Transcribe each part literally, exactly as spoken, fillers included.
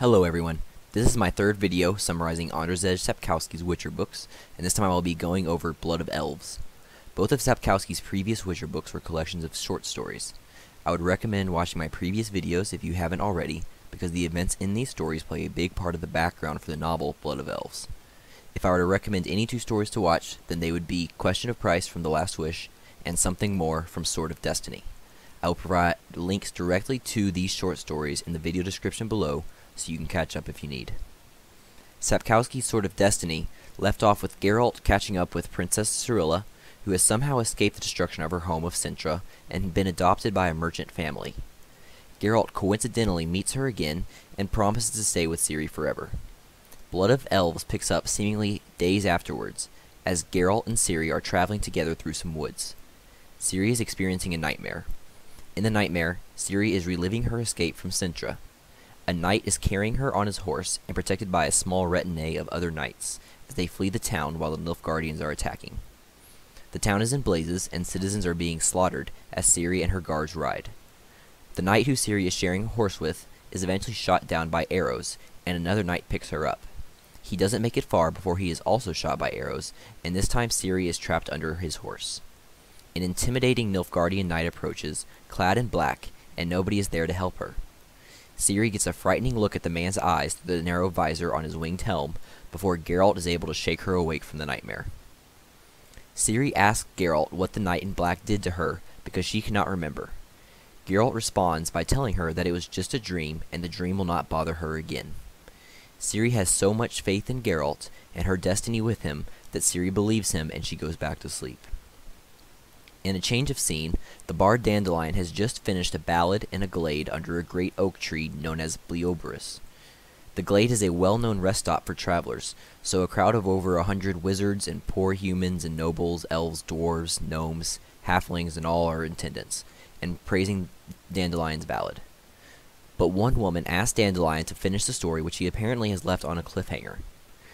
Hello everyone, this is my third video summarizing Andrzej Sapkowski's Witcher books, and this time I will be going over Blood of Elves. Both of Sapkowski's previous Witcher books were collections of short stories. I would recommend watching my previous videos if you haven't already, because the events in these stories play a big part of the background for the novel Blood of Elves. If I were to recommend any two stories to watch, then they would be Question of Price from The Last Wish, and Something More from Sword of Destiny. I will provide links directly to these short stories in the video description below, so you can catch up if you need. Sapkowski's Sword of Destiny left off with Geralt catching up with Princess Cirilla, who has somehow escaped the destruction of her home of Cintra and been adopted by a merchant family. Geralt coincidentally meets her again and promises to stay with Ciri forever. Blood of Elves picks up seemingly days afterwards, as Geralt and Ciri are traveling together through some woods. Ciri is experiencing a nightmare. In the nightmare, Ciri is reliving her escape from Cintra. A knight is carrying her on his horse and protected by a small retinue of other knights as they flee the town while the Nilfgaardians are attacking. The town is in blazes and citizens are being slaughtered as Ciri and her guards ride. The knight who Ciri is sharing a horse with is eventually shot down by arrows, and another knight picks her up. He doesn't make it far before he is also shot by arrows, and this time Ciri is trapped under his horse. An intimidating Nilfgaardian knight approaches, clad in black, and nobody is there to help her. Ciri gets a frightening look at the man's eyes through the narrow visor on his winged helm before Geralt is able to shake her awake from the nightmare. Ciri asks Geralt what the knight in black did to her because she cannot remember. Geralt responds by telling her that it was just a dream and the dream will not bother her again. Ciri has so much faith in Geralt and her destiny with him that Ciri believes him and she goes back to sleep. In a change of scene, the bard Dandelion has just finished a ballad in a glade under a great oak tree known as Bleobaris. The glade is a well-known rest stop for travelers, so a crowd of over a hundred wizards and poor humans and nobles, elves, dwarves, gnomes, halflings, and all are in attendance, and praising Dandelion's ballad. But one woman asks Dandelion to finish the story, which he apparently has left on a cliffhanger.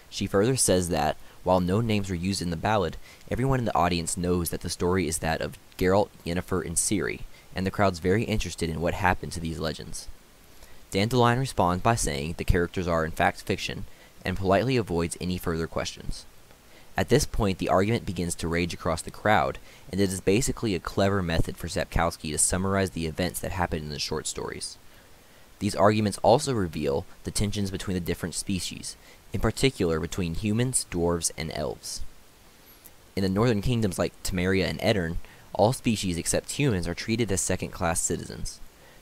She further says that, while no names were used in the ballad, everyone in the audience knows that the story is that of Geralt, Yennefer, and Ciri, and the crowd's very interested in what happened to these legends. Dandelion responds by saying the characters are in fact fiction, and politely avoids any further questions. At this point, the argument begins to rage across the crowd, and it is basically a clever method for Sapkowski to summarize the events that happened in the short stories. These arguments also reveal the tensions between the different species, in particular between humans, dwarves, and elves. In the northern kingdoms like Temeria and Edirne, all species except humans are treated as second-class citizens.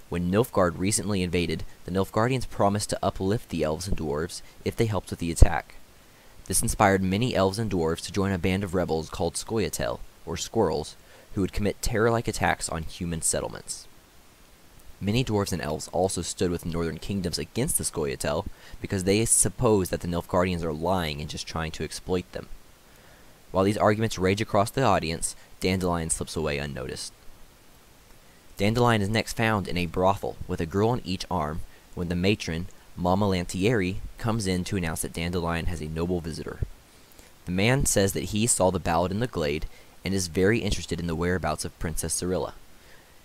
When Nilfgaard recently invaded, the Nilfgaardians promised to uplift the elves and dwarves if they helped with the attack. This inspired many elves and dwarves to join a band of rebels called Scoia'tael, or squirrels, who would commit terror-like attacks on human settlements. Many dwarves and elves also stood with northern kingdoms against the Scoia'tael because they suppose that the Nilfgaardians are lying and just trying to exploit them. While these arguments rage across the audience, Dandelion slips away unnoticed. Dandelion is next found in a brothel with a girl on each arm when the matron, Mama Lantieri, comes in to announce that Dandelion has a noble visitor. The man says that he saw the ballad in the glade and is very interested in the whereabouts of Princess Cirilla.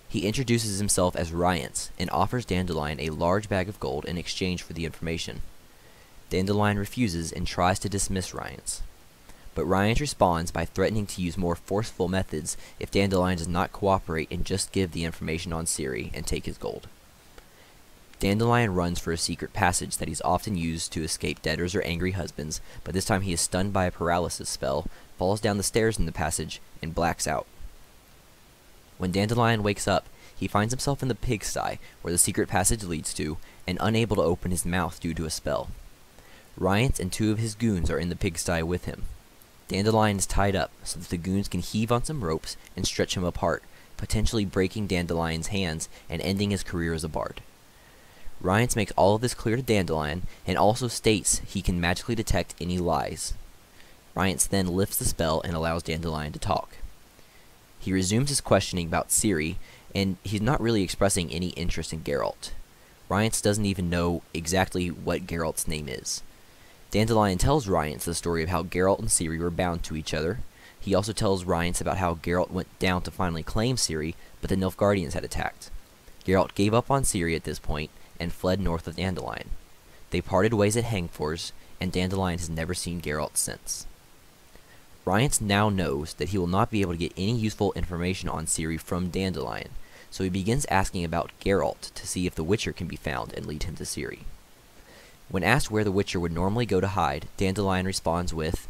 He introduces himself as Rience and offers Dandelion a large bag of gold in exchange for the information. Dandelion refuses and tries to dismiss Rience. But Rience responds by threatening to use more forceful methods if Dandelion does not cooperate and just give the information on Ciri and take his gold. Dandelion runs for a secret passage that he's often used to escape debtors or angry husbands, but this time he is stunned by a paralysis spell, falls down the stairs in the passage, and blacks out. When Dandelion wakes up, he finds himself in the pigsty, where the secret passage leads to, and unable to open his mouth due to a spell. Rience and two of his goons are in the pigsty with him. Dandelion is tied up, so that the goons can heave on some ropes and stretch him apart, potentially breaking Dandelion's hands and ending his career as a bard. Rience makes all of this clear to Dandelion, and also states he can magically detect any lies. Rience then lifts the spell and allows Dandelion to talk. He resumes his questioning about Ciri, and he's not really expressing any interest in Geralt. Rience doesn't even know exactly what Geralt's name is. Dandelion tells Rience the story of how Geralt and Ciri were bound to each other. He also tells Rience about how Geralt went down to finally claim Ciri, but the Nilfgaardians had attacked. Geralt gave up on Ciri at this point, and fled north of Dandelion. They parted ways at Hangfors, and Dandelion has never seen Geralt since. Rience now knows that he will not be able to get any useful information on Ciri from Dandelion, so he begins asking about Geralt to see if the Witcher can be found and lead him to Ciri. When asked where the Witcher would normally go to hide, Dandelion responds with,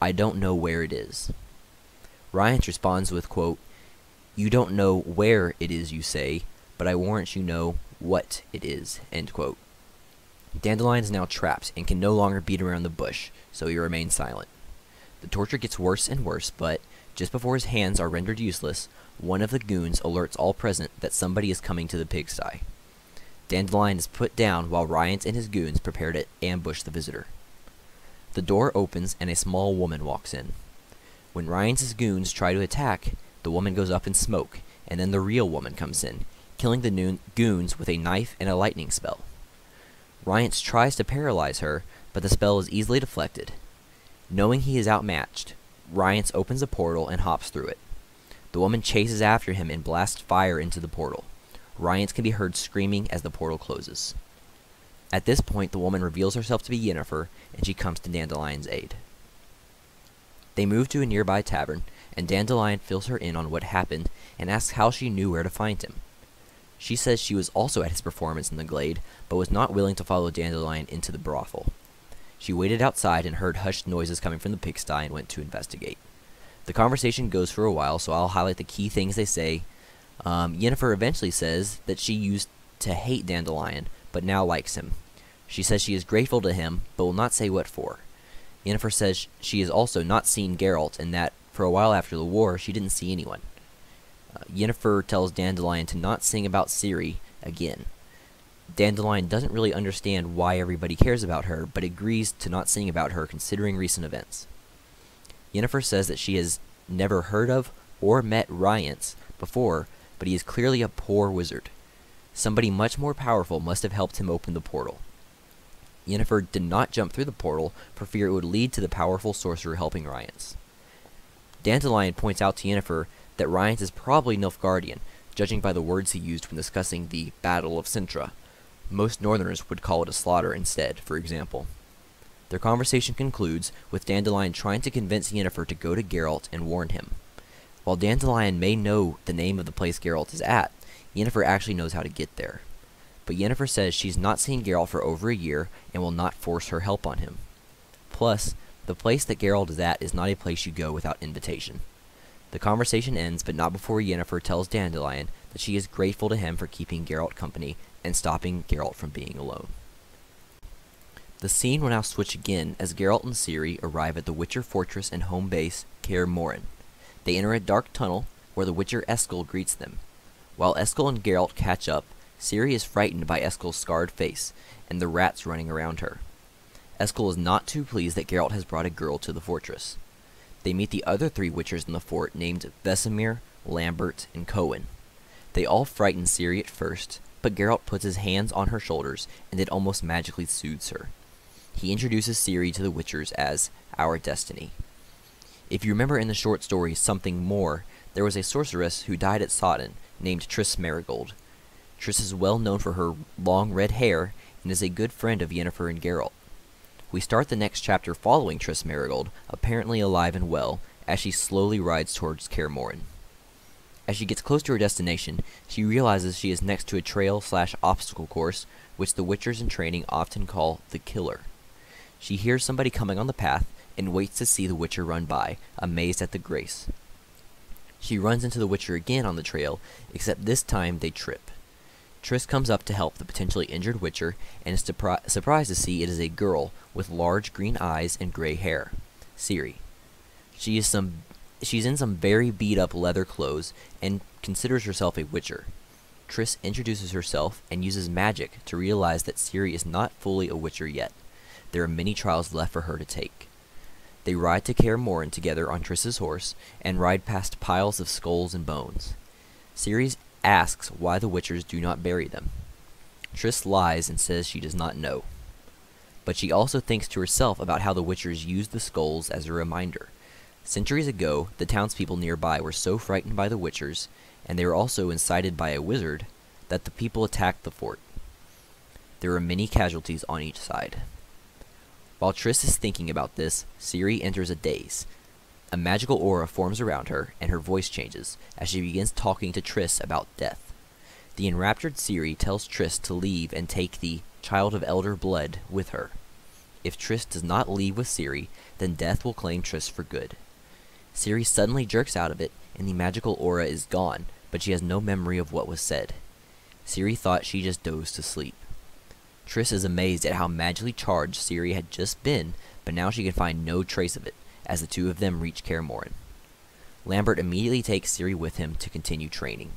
"I don't know where it is." Rience responds with, quote, "You don't know where it is, you say, but I warrant you know what it is," end quote. Dandelion is now trapped and can no longer beat around the bush, so he remains silent. The torture gets worse and worse, but just before his hands are rendered useless, one of the goons alerts all present that somebody is coming to the pigsty. Dandelion is put down while Rience and his goons prepare to ambush the visitor. The door opens and a small woman walks in. When Rience's goons try to attack, the woman goes up in smoke, and then the real woman comes in, killing the goons with a knife and a lightning spell. Rience tries to paralyze her, but the spell is easily deflected. Knowing he is outmatched, Rience opens a portal and hops through it. The woman chases after him and blasts fire into the portal. Rience can be heard screaming as the portal closes. At this point, the woman reveals herself to be Yennefer, and she comes to Dandelion's aid. They move to a nearby tavern, and Dandelion fills her in on what happened and asks how she knew where to find him. She says she was also at his performance in the glade, but was not willing to follow Dandelion into the brothel. She waited outside and heard hushed noises coming from the pigsty and went to investigate. The conversation goes for a while, so I'll highlight the key things they say. Um, Yennefer eventually says that she used to hate Dandelion, but now likes him. She says she is grateful to him, but will not say what for. Yennefer says she has also not seen Geralt, and that, for a while after the war, she didn't see anyone. Uh, Yennefer tells Dandelion to not sing about Ciri again. Dandelion doesn't really understand why everybody cares about her, but agrees to not sing about her considering recent events. Yennefer says that she has never heard of or met Rience before, but he is clearly a poor wizard. Somebody much more powerful must have helped him open the portal. Yennefer did not jump through the portal for fear it would lead to the powerful sorcerer helping Rience. Dandelion points out to Yennefer that Rience is probably Nilfgaardian, judging by the words he used when discussing the Battle of Cintra. Most northerners would call it a slaughter instead, for example. Their conversation concludes with Dandelion trying to convince Yennefer to go to Geralt and warn him. While Dandelion may know the name of the place Geralt is at, Yennefer actually knows how to get there. But Yennefer says she's not seen Geralt for over a year and will not force her help on him. Plus, the place that Geralt is at is not a place you go without invitation. The conversation ends, but not before Yennefer tells Dandelion that she is grateful to him for keeping Geralt company and stopping Geralt from being alone. The scene will now switch again as Geralt and Ciri arrive at the Witcher fortress and home base, Kaer Morhen. They enter a dark tunnel where the Witcher Eskil greets them. While Eskil and Geralt catch up, Ciri is frightened by Eskil's scarred face and the rats running around her. Eskil is not too pleased that Geralt has brought a girl to the fortress. They meet the other three Witchers in the fort named Vesemir, Lambert, and Cohen. They all frighten Ciri at first, but Geralt puts his hands on her shoulders and it almost magically soothes her. He introduces Ciri to the Witchers as Our Destiny. If you remember in the short story Something More, there was a sorceress who died at Sodden named Triss Merrigold. Triss is well known for her long red hair and is a good friend of Yennefer and Geralt. We start the next chapter following Triss Merrigold, apparently alive and well, as she slowly rides towards Kaer Morhen. As she gets close to her destination, she realizes she is next to a trail slash obstacle course, which the Witchers in training often call the Killer. She hears somebody coming on the path and waits to see the Witcher run by, amazed at the grace. She runs into the Witcher again on the trail, except this time they trip. Triss comes up to help the potentially injured Witcher and is surprised to see it is a girl with large green eyes and gray hair, Ciri. She is some, she's in some very beat-up leather clothes and considers herself a Witcher. Triss introduces herself and uses magic to realize that Ciri is not fully a Witcher yet. There are many trials left for her to take. They ride to Kaer Morhen together on Triss's horse and ride past piles of skulls and bones. Ciri's asks why the Witchers do not bury them. Triss lies and says she does not know. But she also thinks to herself about how the Witchers used the skulls as a reminder. Centuries ago, the townspeople nearby were so frightened by the Witchers, and they were also incited by a wizard, that the people attacked the fort. There were many casualties on each side. While Triss is thinking about this, Ciri enters a daze. A magical aura forms around her, and her voice changes as she begins talking to Triss about death. The enraptured Ciri tells Triss to leave and take the Child of Elder Blood with her. If Triss does not leave with Ciri, then death will claim Triss for good. Ciri suddenly jerks out of it, and the magical aura is gone, but she has no memory of what was said. Ciri thought she just dozed to sleep. Triss is amazed at how magically charged Ciri had just been, but now she can find no trace of it, as the two of them reach Kaer Morhen. Lambert immediately takes Ciri with him to continue training.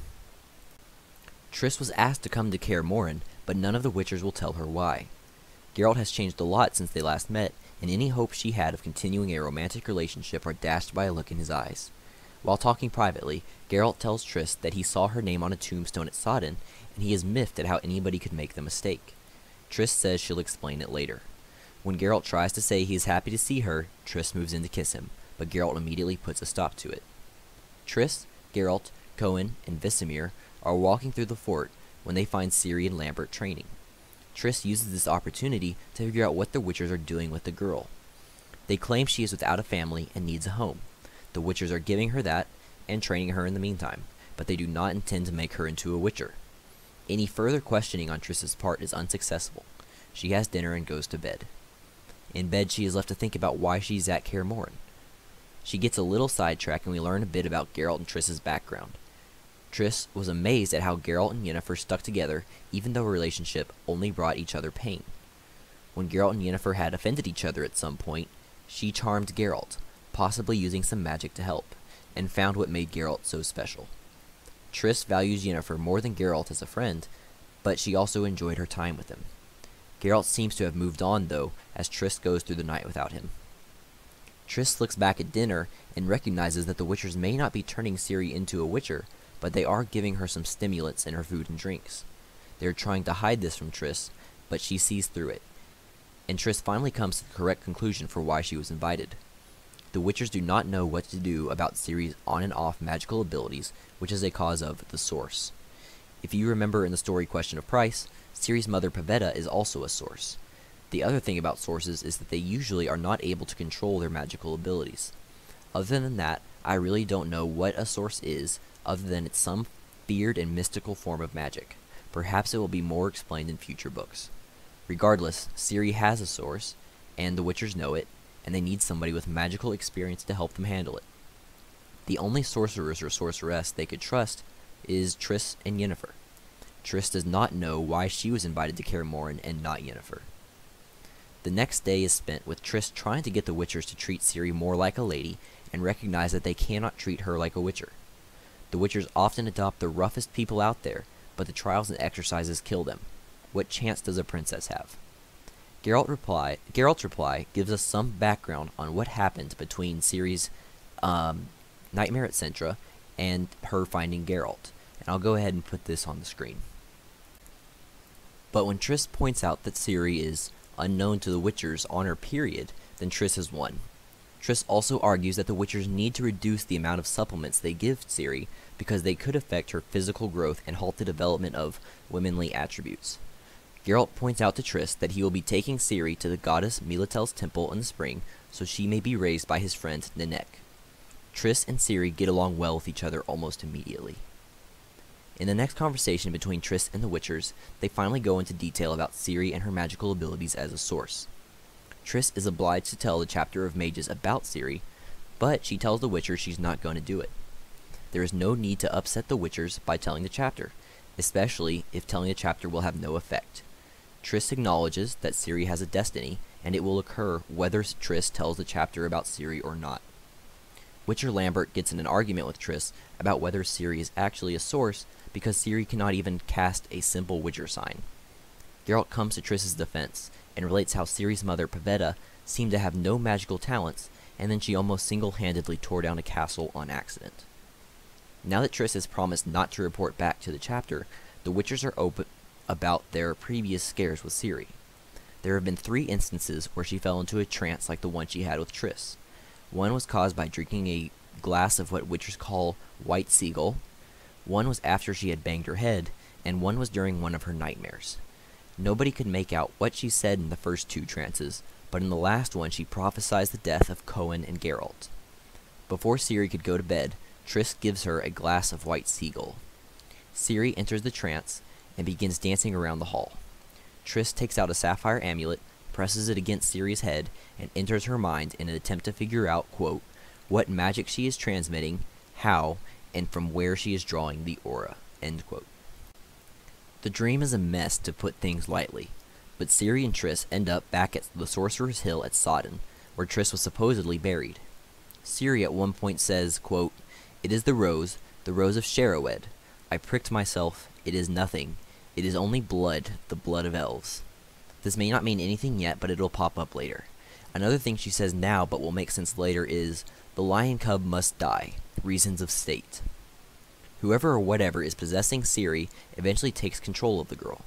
Triss was asked to come to Kaer Morhen, but none of the Witchers will tell her why. Geralt has changed a lot since they last met, and any hopes she had of continuing a romantic relationship are dashed by a look in his eyes. While talking privately, Geralt tells Triss that he saw her name on a tombstone at Sodden, and he is miffed at how anybody could make the mistake. Triss says she'll explain it later. When Geralt tries to say he is happy to see her, Triss moves in to kiss him, but Geralt immediately puts a stop to it. Triss, Geralt, Cohen, and Vesemir are walking through the fort when they find Ciri and Lambert training. Triss uses this opportunity to figure out what the Witchers are doing with the girl. They claim she is without a family and needs a home. The Witchers are giving her that and training her in the meantime, but they do not intend to make her into a Witcher. Any further questioning on Triss's part is unsuccessful. She has dinner and goes to bed. In bed, she is left to think about why she's at Kaer Morhen. She gets a little sidetracked, and we learn a bit about Geralt and Triss's background. Triss was amazed at how Geralt and Yennefer stuck together, even though a relationship only brought each other pain. When Geralt and Yennefer had offended each other at some point, she charmed Geralt, possibly using some magic to help, and found what made Geralt so special. Triss values Yennefer more than Geralt as a friend, but she also enjoyed her time with him. Geralt seems to have moved on, though, as Triss goes through the night without him. Triss looks back at dinner and recognizes that the Witchers may not be turning Ciri into a Witcher, but they are giving her some stimulants in her food and drinks. They are trying to hide this from Triss, but she sees through it, and Triss finally comes to the correct conclusion for why she was invited. The Witchers do not know what to do about Ciri's on and off magical abilities, which is a cause of the Source. If you remember in the story Question of Price, Ciri's mother Pavetta is also a Source. The other thing about Sources is that they usually are not able to control their magical abilities. Other than that, I really don't know what a Source is, other than it's some feared and mystical form of magic. Perhaps it will be more explained in future books. Regardless, Ciri has a source, and the Witchers know it, and they need somebody with magical experience to help them handle it. The only sorcerers or sorceress they could trust is Triss and Yennefer. Triss does not know why she was invited to Kaer Morhen and not Yennefer. The next day is spent with Triss trying to get the Witchers to treat Ciri more like a lady and recognize that they cannot treat her like a Witcher. The Witchers often adopt the roughest people out there, but the trials and exercises kill them. What chance does a princess have? Geralt reply, Geralt's reply gives us some background on what happened between Ciri's um, nightmare at Cintra and her finding Geralt, and I'll go ahead and put this on the screen. But when Triss points out that Ciri is unknown to the Witchers on her period, then Triss has won. Triss also argues that the Witchers need to reduce the amount of supplements they give Ciri because they could affect her physical growth and halt the development of womanly attributes. Geralt points out to Triss that he will be taking Ciri to the goddess Militel's temple in the spring so she may be raised by his friend Nenek. Triss and Ciri get along well with each other almost immediately. In the next conversation between Triss and the Witchers, they finally go into detail about Ciri and her magical abilities as a source. Triss is obliged to tell the chapter of mages about Ciri, but she tells the Witcher she's not going to do it. There is no need to upset the Witchers by telling the chapter, especially if telling the chapter will have no effect. Triss acknowledges that Ciri has a destiny, and it will occur whether Triss tells the chapter about Ciri or not. Witcher Lambert gets in an argument with Triss about whether Ciri is actually a source because Ciri cannot even cast a simple Witcher sign. Geralt comes to Triss's defense and relates how Ciri's mother, Pavetta, seemed to have no magical talents, and then she almost single-handedly tore down a castle on accident. Now that Triss has promised not to report back to the chapter, the Witchers are open about their previous scares with Ciri. There have been three instances where she fell into a trance like the one she had with Triss. One was caused by drinking a glass of what Witchers call white seagull, one was after she had banged her head, and one was during one of her nightmares. Nobody could make out what she said in the first two trances, but in the last one she prophesies the death of Cohen and Geralt. Before Ciri could go to bed, Triss gives her a glass of white seagull. Ciri enters the trance and begins dancing around the hall. Triss takes out a sapphire amulet, presses it against Ciri's head, and enters her mind in an attempt to figure out, quote, what magic she is transmitting, how, and from where she is drawing the aura, end quote. The dream is a mess, to put things lightly, but Ciri and Triss end up back at the Sorcerer's Hill at Sodden, where Triss was supposedly buried. Ciri at one point says, quote, it is the rose, the rose of Shaerrawedd. I pricked myself, it is nothing. It is only blood, the blood of elves. This may not mean anything yet, but it'll pop up later. Another thing she says now, but will make sense later, is, the lion cub must die, reasons of state. Whoever or whatever is possessing Ciri eventually takes control of the girl.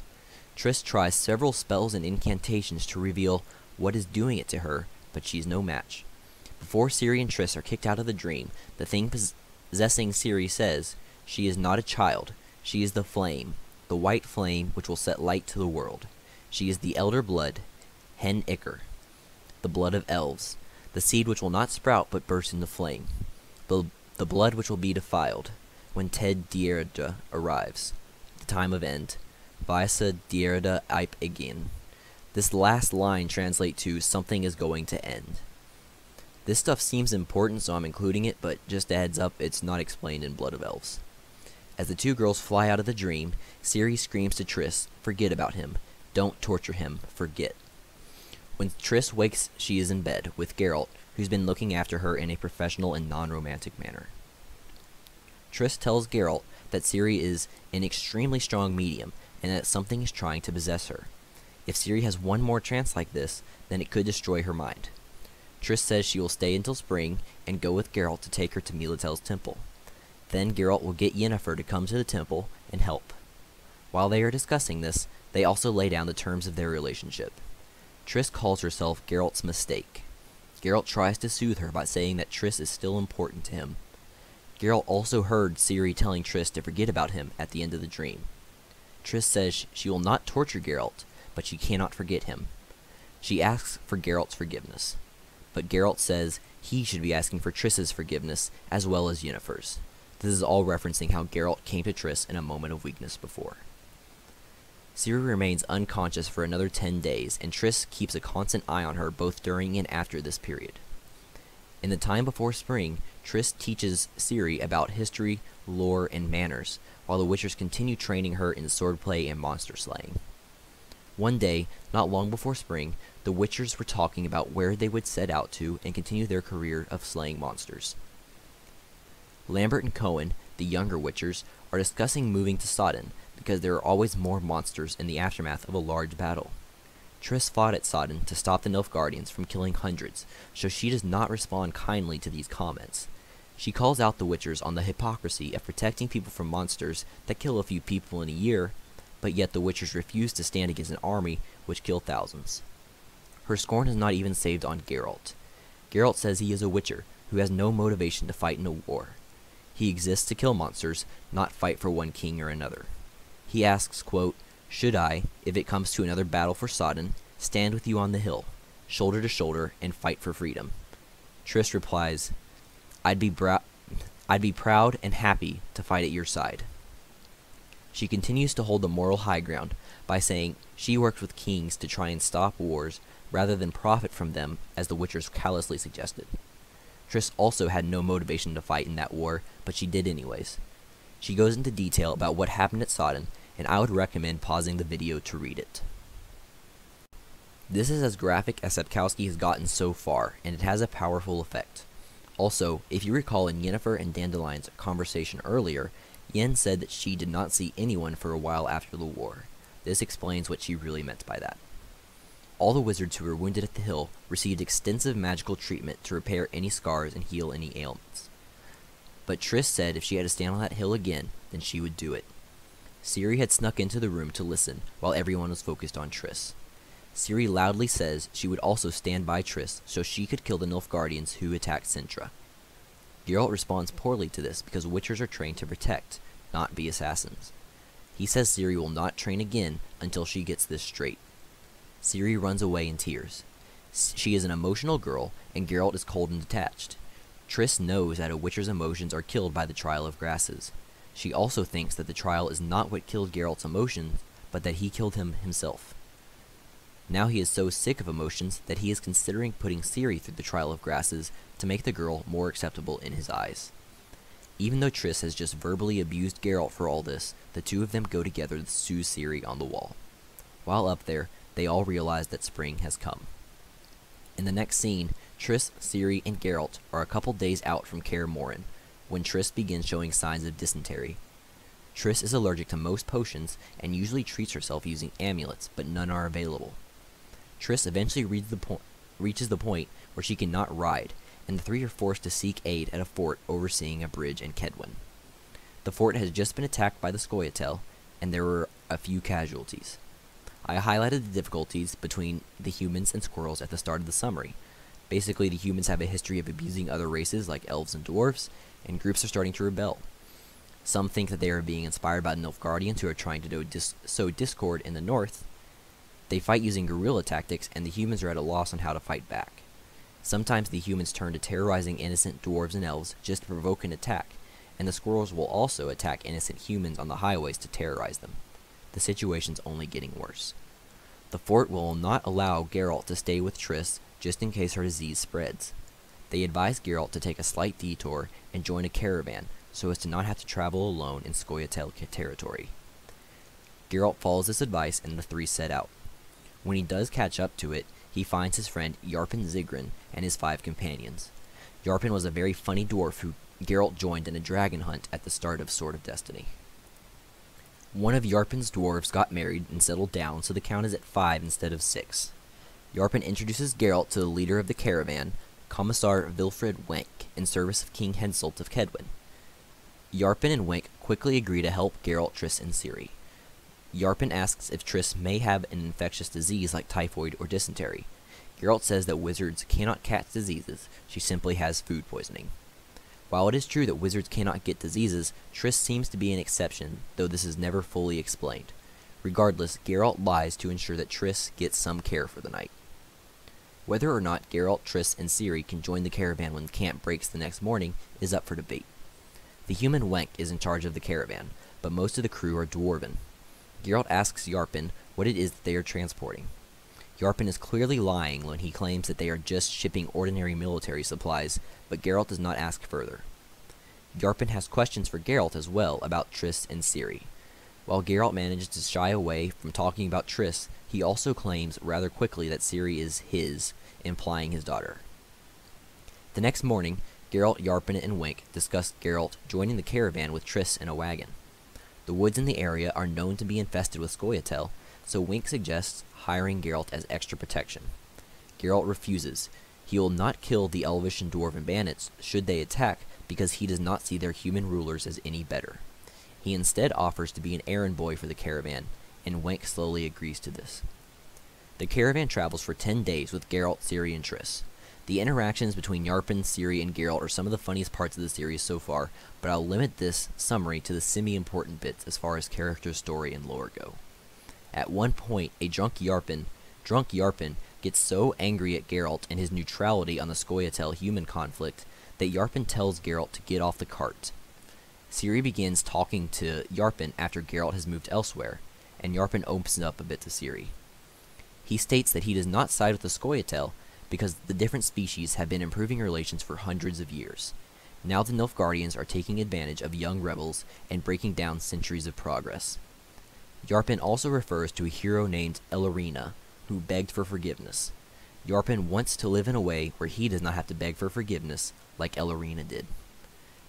Triss tries several spells and incantations to reveal what is doing it to her, but she's no match. Before Ciri and Triss are kicked out of the dream, the thing possessing Ciri says, she is not a child, she is the flame, the white flame which will set light to the world. She is the elder blood, Hen Iker, the blood of elves, the seed which will not sprout but burst into flame, the, the blood which will be defiled, when Ted Dierda arrives, the time of end, Vaisa Dierda Ip Egin. This last line translates to, something is going to end. This stuff seems important, so I'm including it, but just a heads up, it's not explained in Blood of Elves. As the two girls fly out of the dream, Ciri screams to Triss, forget about him. Don't torture him. Forget. When Triss wakes, she is in bed, with Geralt, who's been looking after her in a professional and non-romantic manner. Triss tells Geralt that Ciri is an extremely strong medium, and that something is trying to possess her. If Ciri has one more trance like this, then it could destroy her mind. Triss says she will stay until spring, and go with Geralt to take her to Militel's temple. Then Geralt will get Yennefer to come to the temple and help. While they are discussing this, they also lay down the terms of their relationship. Triss calls herself Geralt's mistake. Geralt tries to soothe her by saying that Triss is still important to him. Geralt also heard Ciri telling Triss to forget about him at the end of the dream. Triss says she will not torture Geralt, but she cannot forget him. She asks for Geralt's forgiveness, but Geralt says he should be asking for Triss's forgiveness as well as Yennefer's. This is all referencing how Geralt came to Triss in a moment of weakness before. Ciri remains unconscious for another ten days, and Triss keeps a constant eye on her both during and after this period. In the time before spring, Triss teaches Ciri about history, lore, and manners, while the Witchers continue training her in swordplay and monster slaying. One day, not long before spring, the Witchers were talking about where they would set out to and continue their career of slaying monsters. Lambert and Cohen, the younger Witchers, are discussing moving to Sodden, because there are always more monsters in the aftermath of a large battle. Triss fought at Sodden to stop the Nilfgaardians from killing hundreds, so she does not respond kindly to these comments. She calls out the Witchers on the hypocrisy of protecting people from monsters that kill a few people in a year, but yet the Witchers refuse to stand against an army which kill thousands. Her scorn is not even saved on Geralt. Geralt says he is a Witcher who has no motivation to fight in a war. He exists to kill monsters, not fight for one king or another. He asks, quote, should I, if it comes to another battle for Sodden, stand with you on the hill, shoulder to shoulder, and fight for freedom? Triss replies, I'd be, bra I'd be proud and happy to fight at your side. She continues to hold the moral high ground by saying she worked with kings to try and stop wars rather than profit from them, as the Witchers callously suggested. Triss also had no motivation to fight in that war, but she did anyways. She goes into detail about what happened at Sodden, and I would recommend pausing the video to read it. This is as graphic as Sapkowski has gotten so far, and it has a powerful effect. Also, if you recall in Yennefer and Dandelion's conversation earlier, Yen said that she did not see anyone for a while after the war. This explains what she really meant by that. All the wizards who were wounded at the hill received extensive magical treatment to repair any scars and heal any ailments. But Triss said if she had to stand on that hill again, then she would do it. Ciri had snuck into the room to listen while everyone was focused on Triss. Ciri loudly says she would also stand by Triss so she could kill the Nilfgaardians who attacked Cintra. Geralt responds poorly to this because Witchers are trained to protect, not be assassins. He says Ciri will not train again until she gets this straight. Ciri runs away in tears. She is an emotional girl, and Geralt is cold and detached. Triss knows that a witcher's emotions are killed by the Trial of Grasses. She also thinks that the trial is not what killed Geralt's emotions, but that he killed him himself. Now he is so sick of emotions that he is considering putting Ciri through the Trial of Grasses to make the girl more acceptable in his eyes. Even though Triss has just verbally abused Geralt for all this, the two of them go together to sue Ciri on the wall. While up there, they all realize that spring has come. In the next scene, Triss, Ciri, and Geralt are a couple days out from Kaer Morhen, when Triss begins showing signs of dysentery. Triss is allergic to most potions and usually treats herself using amulets, but none are available. Triss eventually reads the po reaches the point where she cannot ride, and the three are forced to seek aid at a fort overseeing a bridge in Kedwin. The fort has just been attacked by the Scoia'tael, and there were a few casualties. I highlighted the difficulties between the humans and squirrels at the start of the summary. Basically, the humans have a history of abusing other races like elves and dwarfs, and groups are starting to rebel. Some think that they are being inspired by Nilfgaardians who are trying to do dis sow discord in the north. They fight using guerrilla tactics, and the humans are at a loss on how to fight back. Sometimes the humans turn to terrorizing innocent dwarves and elves just to provoke an attack, and the squirrels will also attack innocent humans on the highways to terrorize them. The situation's only getting worse. The fort will not allow Geralt to stay with Triss just in case her disease spreads. They advise Geralt to take a slight detour and join a caravan so as to not have to travel alone in Scoia'tael territory. Geralt follows this advice, and the three set out. When he does catch up to it, he finds his friend Yarpen Zigrin and his five companions. Yarpen was a very funny dwarf who Geralt joined in a dragon hunt at the start of Sword of Destiny. One of Yarpen's dwarves got married and settled down, so the count is at five instead of six. Yarpen introduces Geralt to the leader of the caravan, Commissar Vilfred Wenk, in service of King Henselt of Kedwin. Yarpen and Wenk quickly agree to help Geralt, Triss, and Ciri. Yarpen asks if Triss may have an infectious disease like typhoid or dysentery. Geralt says that wizards cannot catch diseases, she simply has food poisoning. While it is true that wizards cannot get diseases, Triss seems to be an exception, though this is never fully explained. Regardless, Geralt lies to ensure that Triss gets some care for the night. Whether or not Geralt, Triss, and Ciri can join the caravan when camp breaks the next morning is up for debate. The human Wenk is in charge of the caravan, but most of the crew are dwarven. Geralt asks Yarpen what it is that they are transporting. Yarpen is clearly lying when he claims that they are just shipping ordinary military supplies, but Geralt does not ask further. Yarpen has questions for Geralt as well about Triss and Ciri. While Geralt manages to shy away from talking about Triss, he also claims rather quickly that Ciri is his, implying his daughter. The next morning, Geralt, Yarpen, and Wenk discuss Geralt joining the caravan with Triss in a wagon. The woods in the area are known to be infested with Scoia'tael, so Wenk suggests hiring Geralt as extra protection. Geralt refuses. He will not kill the elvish and dwarven bandits should they attack because he does not see their human rulers as any better. He instead offers to be an errand boy for the caravan, and Wenk slowly agrees to this. The caravan travels for ten days with Geralt, Ciri, and Triss. The interactions between Yarpen, Ciri, and Geralt are some of the funniest parts of the series so far, but I'll limit this summary to the semi-important bits as far as character, story, and lore go. At one point, a drunk Yarpen, drunk Yarpen gets so angry at Geralt and his neutrality on the Scoia'tael human conflict that Yarpen tells Geralt to get off the cart. Ciri begins talking to Yarpen after Geralt has moved elsewhere, and Yarpen opens up a bit to Ciri. He states that he does not side with the Scoia'tael, because the different species have been improving relations for hundreds of years. Now the Nilfgaardians are taking advantage of young rebels and breaking down centuries of progress. Yarpen also refers to a hero named Ellerina, who begged for forgiveness. Yarpen wants to live in a way where he does not have to beg for forgiveness like Ellerina did.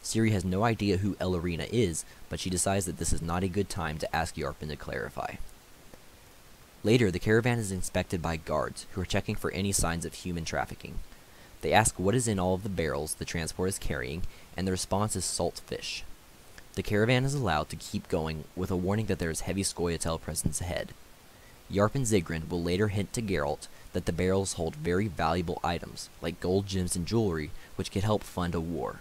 Ciri has no idea who Ellerina is, but she decides that this is not a good time to ask Yarpen to clarify. Later, the caravan is inspected by guards, who are checking for any signs of human trafficking. They ask what is in all of the barrels the transport is carrying, and the response is salt fish. The caravan is allowed to keep going, with a warning that there is heavy Scoia'tael presence ahead. Yarpen Zigrin will later hint to Geralt that the barrels hold very valuable items, like gold, gems, and jewelry, which could help fund a war.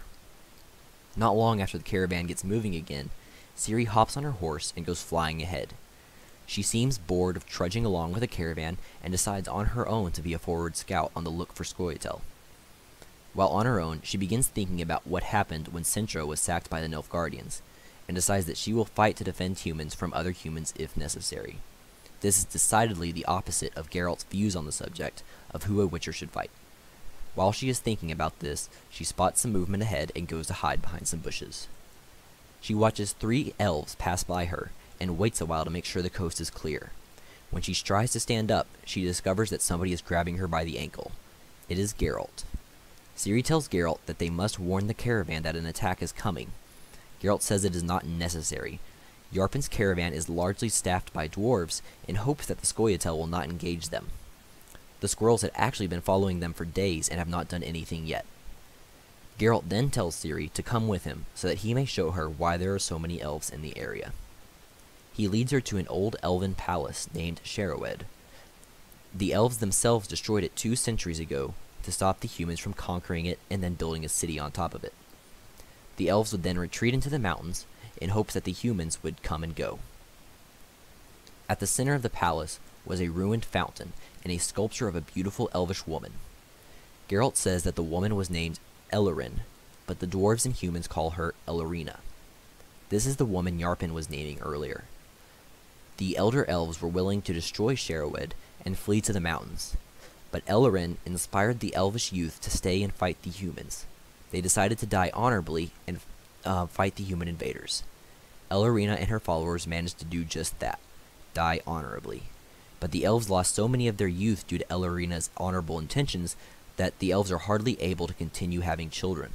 Not long after the caravan gets moving again, Ciri hops on her horse and goes flying ahead. She seems bored of trudging along with a caravan and decides on her own to be a forward scout on the look for Scoia'tael. While on her own, she begins thinking about what happened when Cintra was sacked by the Nilfgaardians, and decides that she will fight to defend humans from other humans if necessary. This is decidedly the opposite of Geralt's views on the subject of who a Witcher should fight. While she is thinking about this, she spots some movement ahead and goes to hide behind some bushes. She watches three elves pass by her, and waits a while to make sure the coast is clear. When she tries to stand up, she discovers that somebody is grabbing her by the ankle. It is Geralt. Ciri tells Geralt that they must warn the caravan that an attack is coming. Geralt says it is not necessary. Yarpen's caravan is largely staffed by dwarves in hopes that the Scoia'tael will not engage them. The squirrels had actually been following them for days and have not done anything yet. Geralt then tells Ciri to come with him so that he may show her why there are so many elves in the area. He leads her to an old elven palace named Shaerrawedd. The elves themselves destroyed it two centuries ago to stop the humans from conquering it and then building a city on top of it. The elves would then retreat into the mountains in hopes that the humans would come and go. At the center of the palace was a ruined fountain and a sculpture of a beautiful elvish woman. Geralt says that the woman was named Ellerin, but the dwarves and humans call her Ellerina. This is the woman Yarpen was naming earlier. The elder elves were willing to destroy Shaerrawedd and flee to the mountains, but Ellerin inspired the elvish youth to stay and fight the humans. They decided to die honorably and Uh, fight the human invaders. Ellerina and her followers managed to do just that, die honorably. But the elves lost so many of their youth due to Ellerina's honorable intentions that the elves are hardly able to continue having children.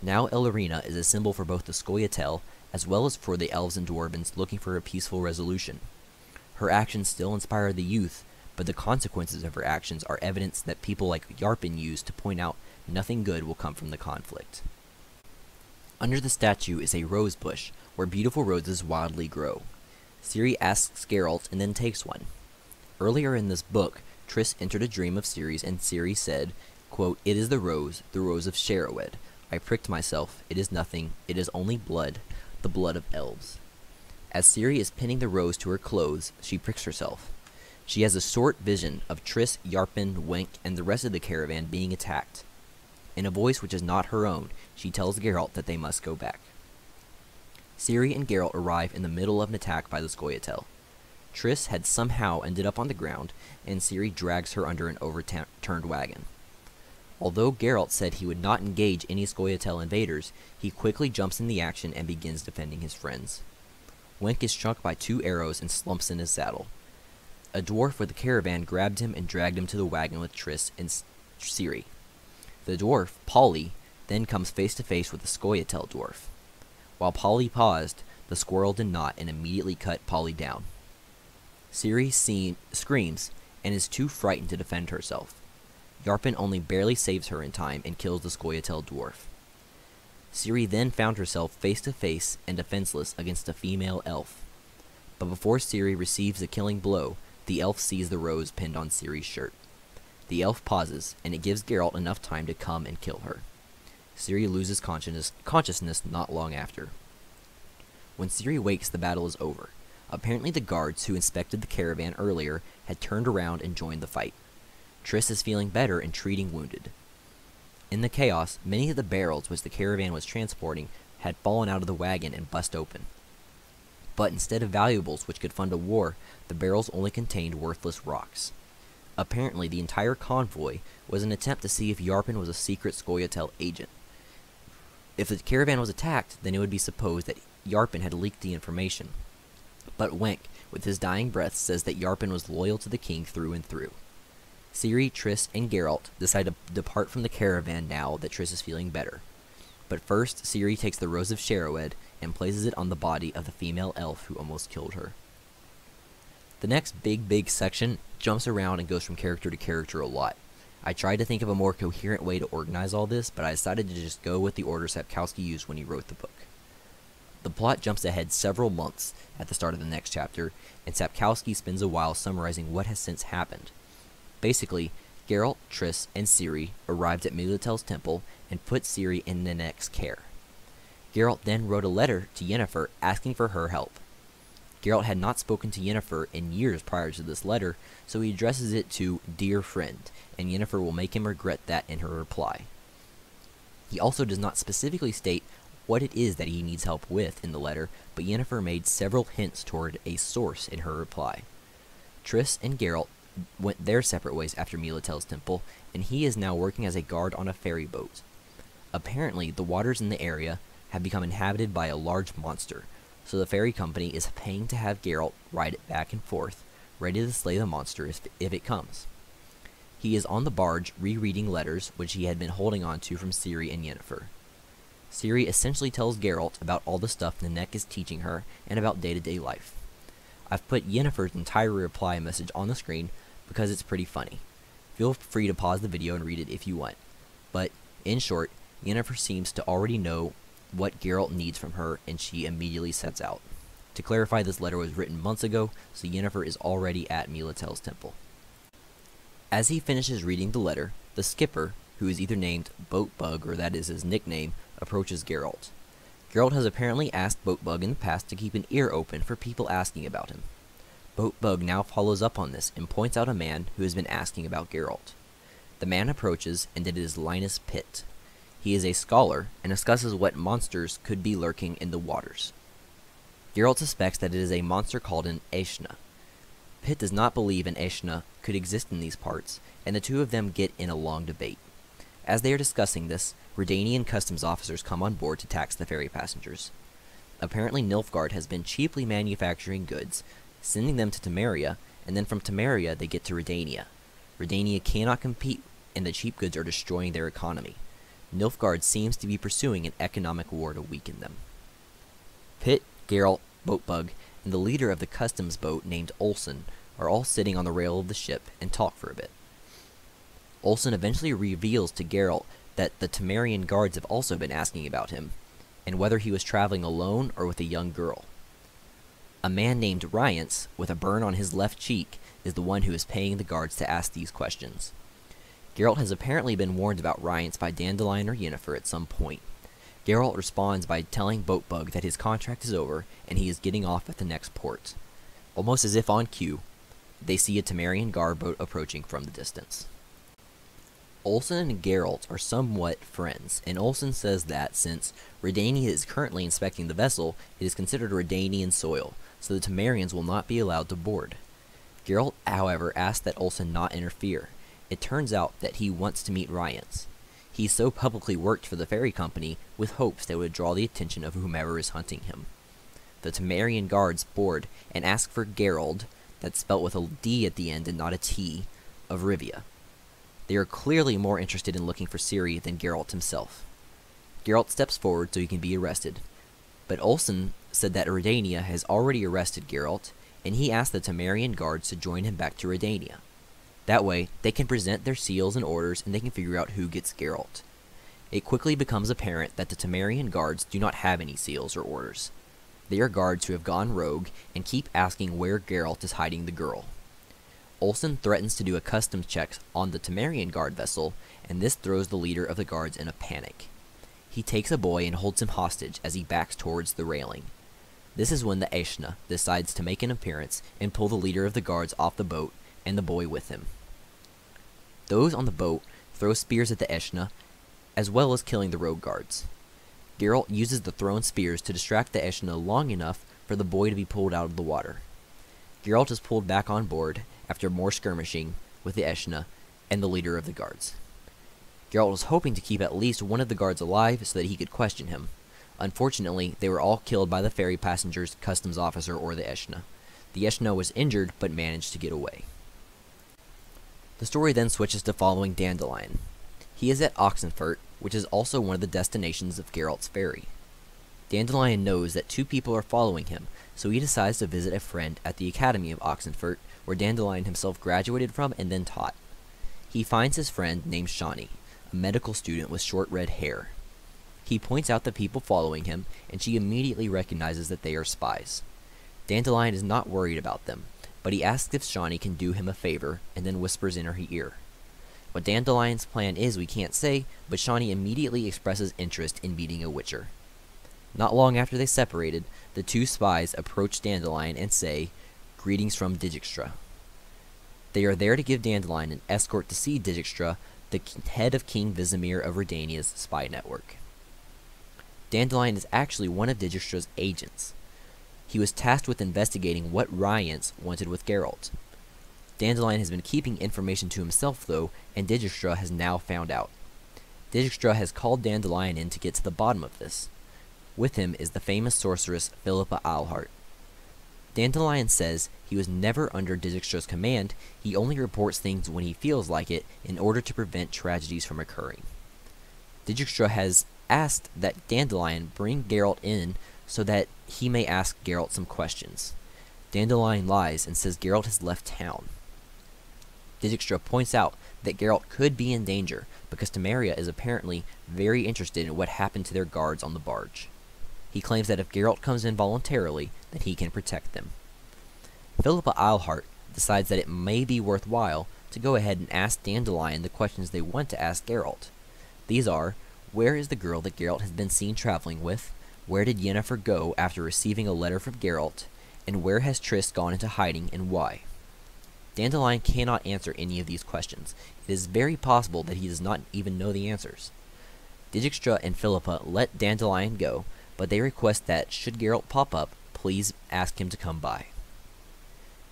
Now Ellerina is a symbol for both the Scoia'tael as well as for the elves and dwarvens looking for a peaceful resolution. Her actions still inspire the youth, but the consequences of her actions are evidence that people like Yarpen use to point out nothing good will come from the conflict. Under the statue is a rose bush, where beautiful roses wildly grow. Ciri asks Geralt and then takes one. Earlier in this book, Triss entered a dream of Ciri's and Ciri said, quote, "It is the rose, the rose of Shaerrawedd. I pricked myself, it is nothing, it is only blood, the blood of elves." As Ciri is pinning the rose to her clothes, she pricks herself. She has a short vision of Triss, Yarpen, Wenk, and the rest of the caravan being attacked. In a voice which is not her own, she tells Geralt that they must go back. Ciri and Geralt arrive in the middle of an attack by the Scoia'tael. Triss had somehow ended up on the ground, and Ciri drags her under an overturned wagon. Although Geralt said he would not engage any Scoia'tael invaders, he quickly jumps in the action and begins defending his friends. Wenk is struck by two arrows and slumps in his saddle. A dwarf with the caravan grabbed him and dragged him to the wagon with Triss and Ciri. The dwarf, Polly, then comes face to face with the Scoia'tael dwarf. While Polly paused, the squirrel did not and immediately cut Polly down. Ciri seen, screams and is too frightened to defend herself. Yarpen only barely saves her in time and kills the Scoia'tael dwarf. Ciri then found herself face to face and defenseless against a female elf. But before Ciri receives a killing blow, the elf sees the rose pinned on Ciri's shirt. The elf pauses, and it gives Geralt enough time to come and kill her. Ciri loses consciousness not long after. When Ciri wakes, the battle is over. Apparently the guards who inspected the caravan earlier had turned around and joined the fight. Triss is feeling better and treating wounded. In the chaos, many of the barrels which the caravan was transporting had fallen out of the wagon and bust open. But instead of valuables which could fund a war, the barrels only contained worthless rocks. Apparently, the entire convoy was an attempt to see if Yarpen was a secret Scoia'tael agent. If the caravan was attacked, then it would be supposed that Yarpen had leaked the information. But Wenk, with his dying breath, says that Yarpen was loyal to the king through and through. Ciri, Triss, and Geralt decide to depart from the caravan now that Triss is feeling better. But first, Ciri takes the Rose of Shaerrawedd and places it on the body of the female elf who almost killed her. The next big, big section jumps around and goes from character to character a lot. I tried to think of a more coherent way to organize all this, but I decided to just go with the order Sapkowski used when he wrote the book. The plot jumps ahead several months at the start of the next chapter, and Sapkowski spends a while summarizing what has since happened. Basically, Geralt, Triss, and Ciri arrived at Militel's temple and put Ciri in Nenek's care. Geralt then wrote a letter to Yennefer asking for her help. Geralt had not spoken to Yennefer in years prior to this letter, so he addresses it to Dear Friend, and Yennefer will make him regret that in her reply. He also does not specifically state what it is that he needs help with in the letter, but Yennefer made several hints toward a source in her reply. Triss and Geralt went their separate ways after Milotel's temple, and he is now working as a guard on a ferry boat. Apparently, the waters in the area have become inhabited by a large monster, so the ferry company is paying to have Geralt ride it back and forth, ready to slay the monster if, if it comes. He is on the barge rereading letters which he had been holding on to from Ciri and Yennefer. Ciri essentially tells Geralt about all the stuff Nenek is teaching her and about day-to-day life. I've put Yennefer's entire reply message on the screen because it's pretty funny. Feel free to pause the video and read it if you want. But, in short, Yennefer seems to already know what Geralt needs from her, and she immediately sets out. To clarify, this letter was written months ago, so Yennefer is already at Milotel's temple. As he finishes reading the letter, the skipper, who is either named Boatbug or that is his nickname, approaches Geralt. Geralt has apparently asked Boatbug in the past to keep an ear open for people asking about him. Boatbug now follows up on this and points out a man who has been asking about Geralt. The man approaches, and it is Linus Pitt. He is a scholar and discusses what monsters could be lurking in the waters. Geralt suspects that it is a monster called an Aeshna. Pitt does not believe an Aeshna could exist in these parts, and the two of them get in a long debate. As they are discussing this, Redanian customs officers come on board to tax the ferry passengers. Apparently Nilfgaard has been cheaply manufacturing goods, sending them to Temeria, and then from Temeria they get to Redania. Redania cannot compete, and the cheap goods are destroying their economy. Nilfgaard seems to be pursuing an economic war to weaken them. Pitt, Geralt, Boatbug, and the leader of the customs boat named Olsen are all sitting on the rail of the ship and talk for a bit. Olsen eventually reveals to Geralt that the Temerian guards have also been asking about him, and whether he was traveling alone or with a young girl. A man named Rience, with a burn on his left cheek, is the one who is paying the guards to ask these questions. Geralt has apparently been warned about Rience by Dandelion or Yennefer at some point. Geralt responds by telling Boatbug that his contract is over and he is getting off at the next port. Almost as if on cue, they see a Temerian guard boat approaching from the distance. Olsen and Geralt are somewhat friends, and Olsen says that since Redania is currently inspecting the vessel, it is considered Redanian soil, so the Temerians will not be allowed to board. Geralt, however, asks that Olsen not interfere. It turns out that he wants to meet Rience. He so publicly worked for the ferry company with hopes that it would draw the attention of whomever is hunting him. The Temerian guards board and ask for Geralt, that's spelt with a D at the end and not a T, of Rivia. They are clearly more interested in looking for Ciri than Geralt himself. Geralt steps forward so he can be arrested, but Olsen said that Redania has already arrested Geralt, and he asked the Temerian guards to join him back to Redania. That way, they can present their seals and orders, and they can figure out who gets Geralt. It quickly becomes apparent that the Temerian guards do not have any seals or orders. They are guards who have gone rogue and keep asking where Geralt is hiding the girl. Olsen threatens to do a customs check on the Temerian guard vessel, and this throws the leader of the guards in a panic. He takes a boy and holds him hostage as he backs towards the railing. This is when the Aeshna decides to make an appearance and pull the leader of the guards off the boat, and the boy with him. Those on the boat throw spears at the Aeshna, as well as killing the rogue guards. Geralt uses the thrown spears to distract the Aeshna long enough for the boy to be pulled out of the water. Geralt is pulled back on board after more skirmishing with the Aeshna and the leader of the guards. Geralt was hoping to keep at least one of the guards alive so that he could question him. Unfortunately, they were all killed by the ferry passengers, customs officer, or the Aeshna. The Aeshna was injured but managed to get away. The story then switches to following Dandelion. He is at Oxenfurt, which is also one of the destinations of Geralt's ferry. Dandelion knows that two people are following him, so he decides to visit a friend at the Academy of Oxenfurt, where Dandelion himself graduated from and then taught. He finds his friend named Shani, a medical student with short red hair. He points out the people following him, and she immediately recognizes that they are spies. Dandelion is not worried about them, but he asks if Shani can do him a favor, and then whispers in her ear. What Dandelion's plan is we can't say, but Shani immediately expresses interest in meeting a Witcher. Not long after they separated, the two spies approach Dandelion and say, "Greetings from Dijkstra." They are there to give Dandelion an escort to see Dijkstra, the head of King Vesemir of Redania's spy network. Dandelion is actually one of Dijkstra's agents. He was tasked with investigating what Rience wanted with Geralt. Dandelion has been keeping information to himself, though, and Dijkstra has now found out. Dijkstra has called Dandelion in to get to the bottom of this. With him is the famous sorceress Philippa Eilhart. Dandelion says he was never under Dijkstra's command, he only reports things when he feels like it in order to prevent tragedies from occurring. Dijkstra has asked that Dandelion bring Geralt in so that he may ask Geralt some questions. Dandelion lies and says Geralt has left town. Dijkstra points out that Geralt could be in danger because Temeria is apparently very interested in what happened to their guards on the barge. He claims that if Geralt comes in voluntarily, then he can protect them. Philippa Eilhart decides that it may be worthwhile to go ahead and ask Dandelion the questions they want to ask Geralt. These are, where is the girl that Geralt has been seen traveling with, where did Yennefer go after receiving a letter from Geralt, and where has Triss gone into hiding and why? Dandelion cannot answer any of these questions. It is very possible that he does not even know the answers. Dijkstra and Philippa let Dandelion go, but they request that, should Geralt pop up, please ask him to come by.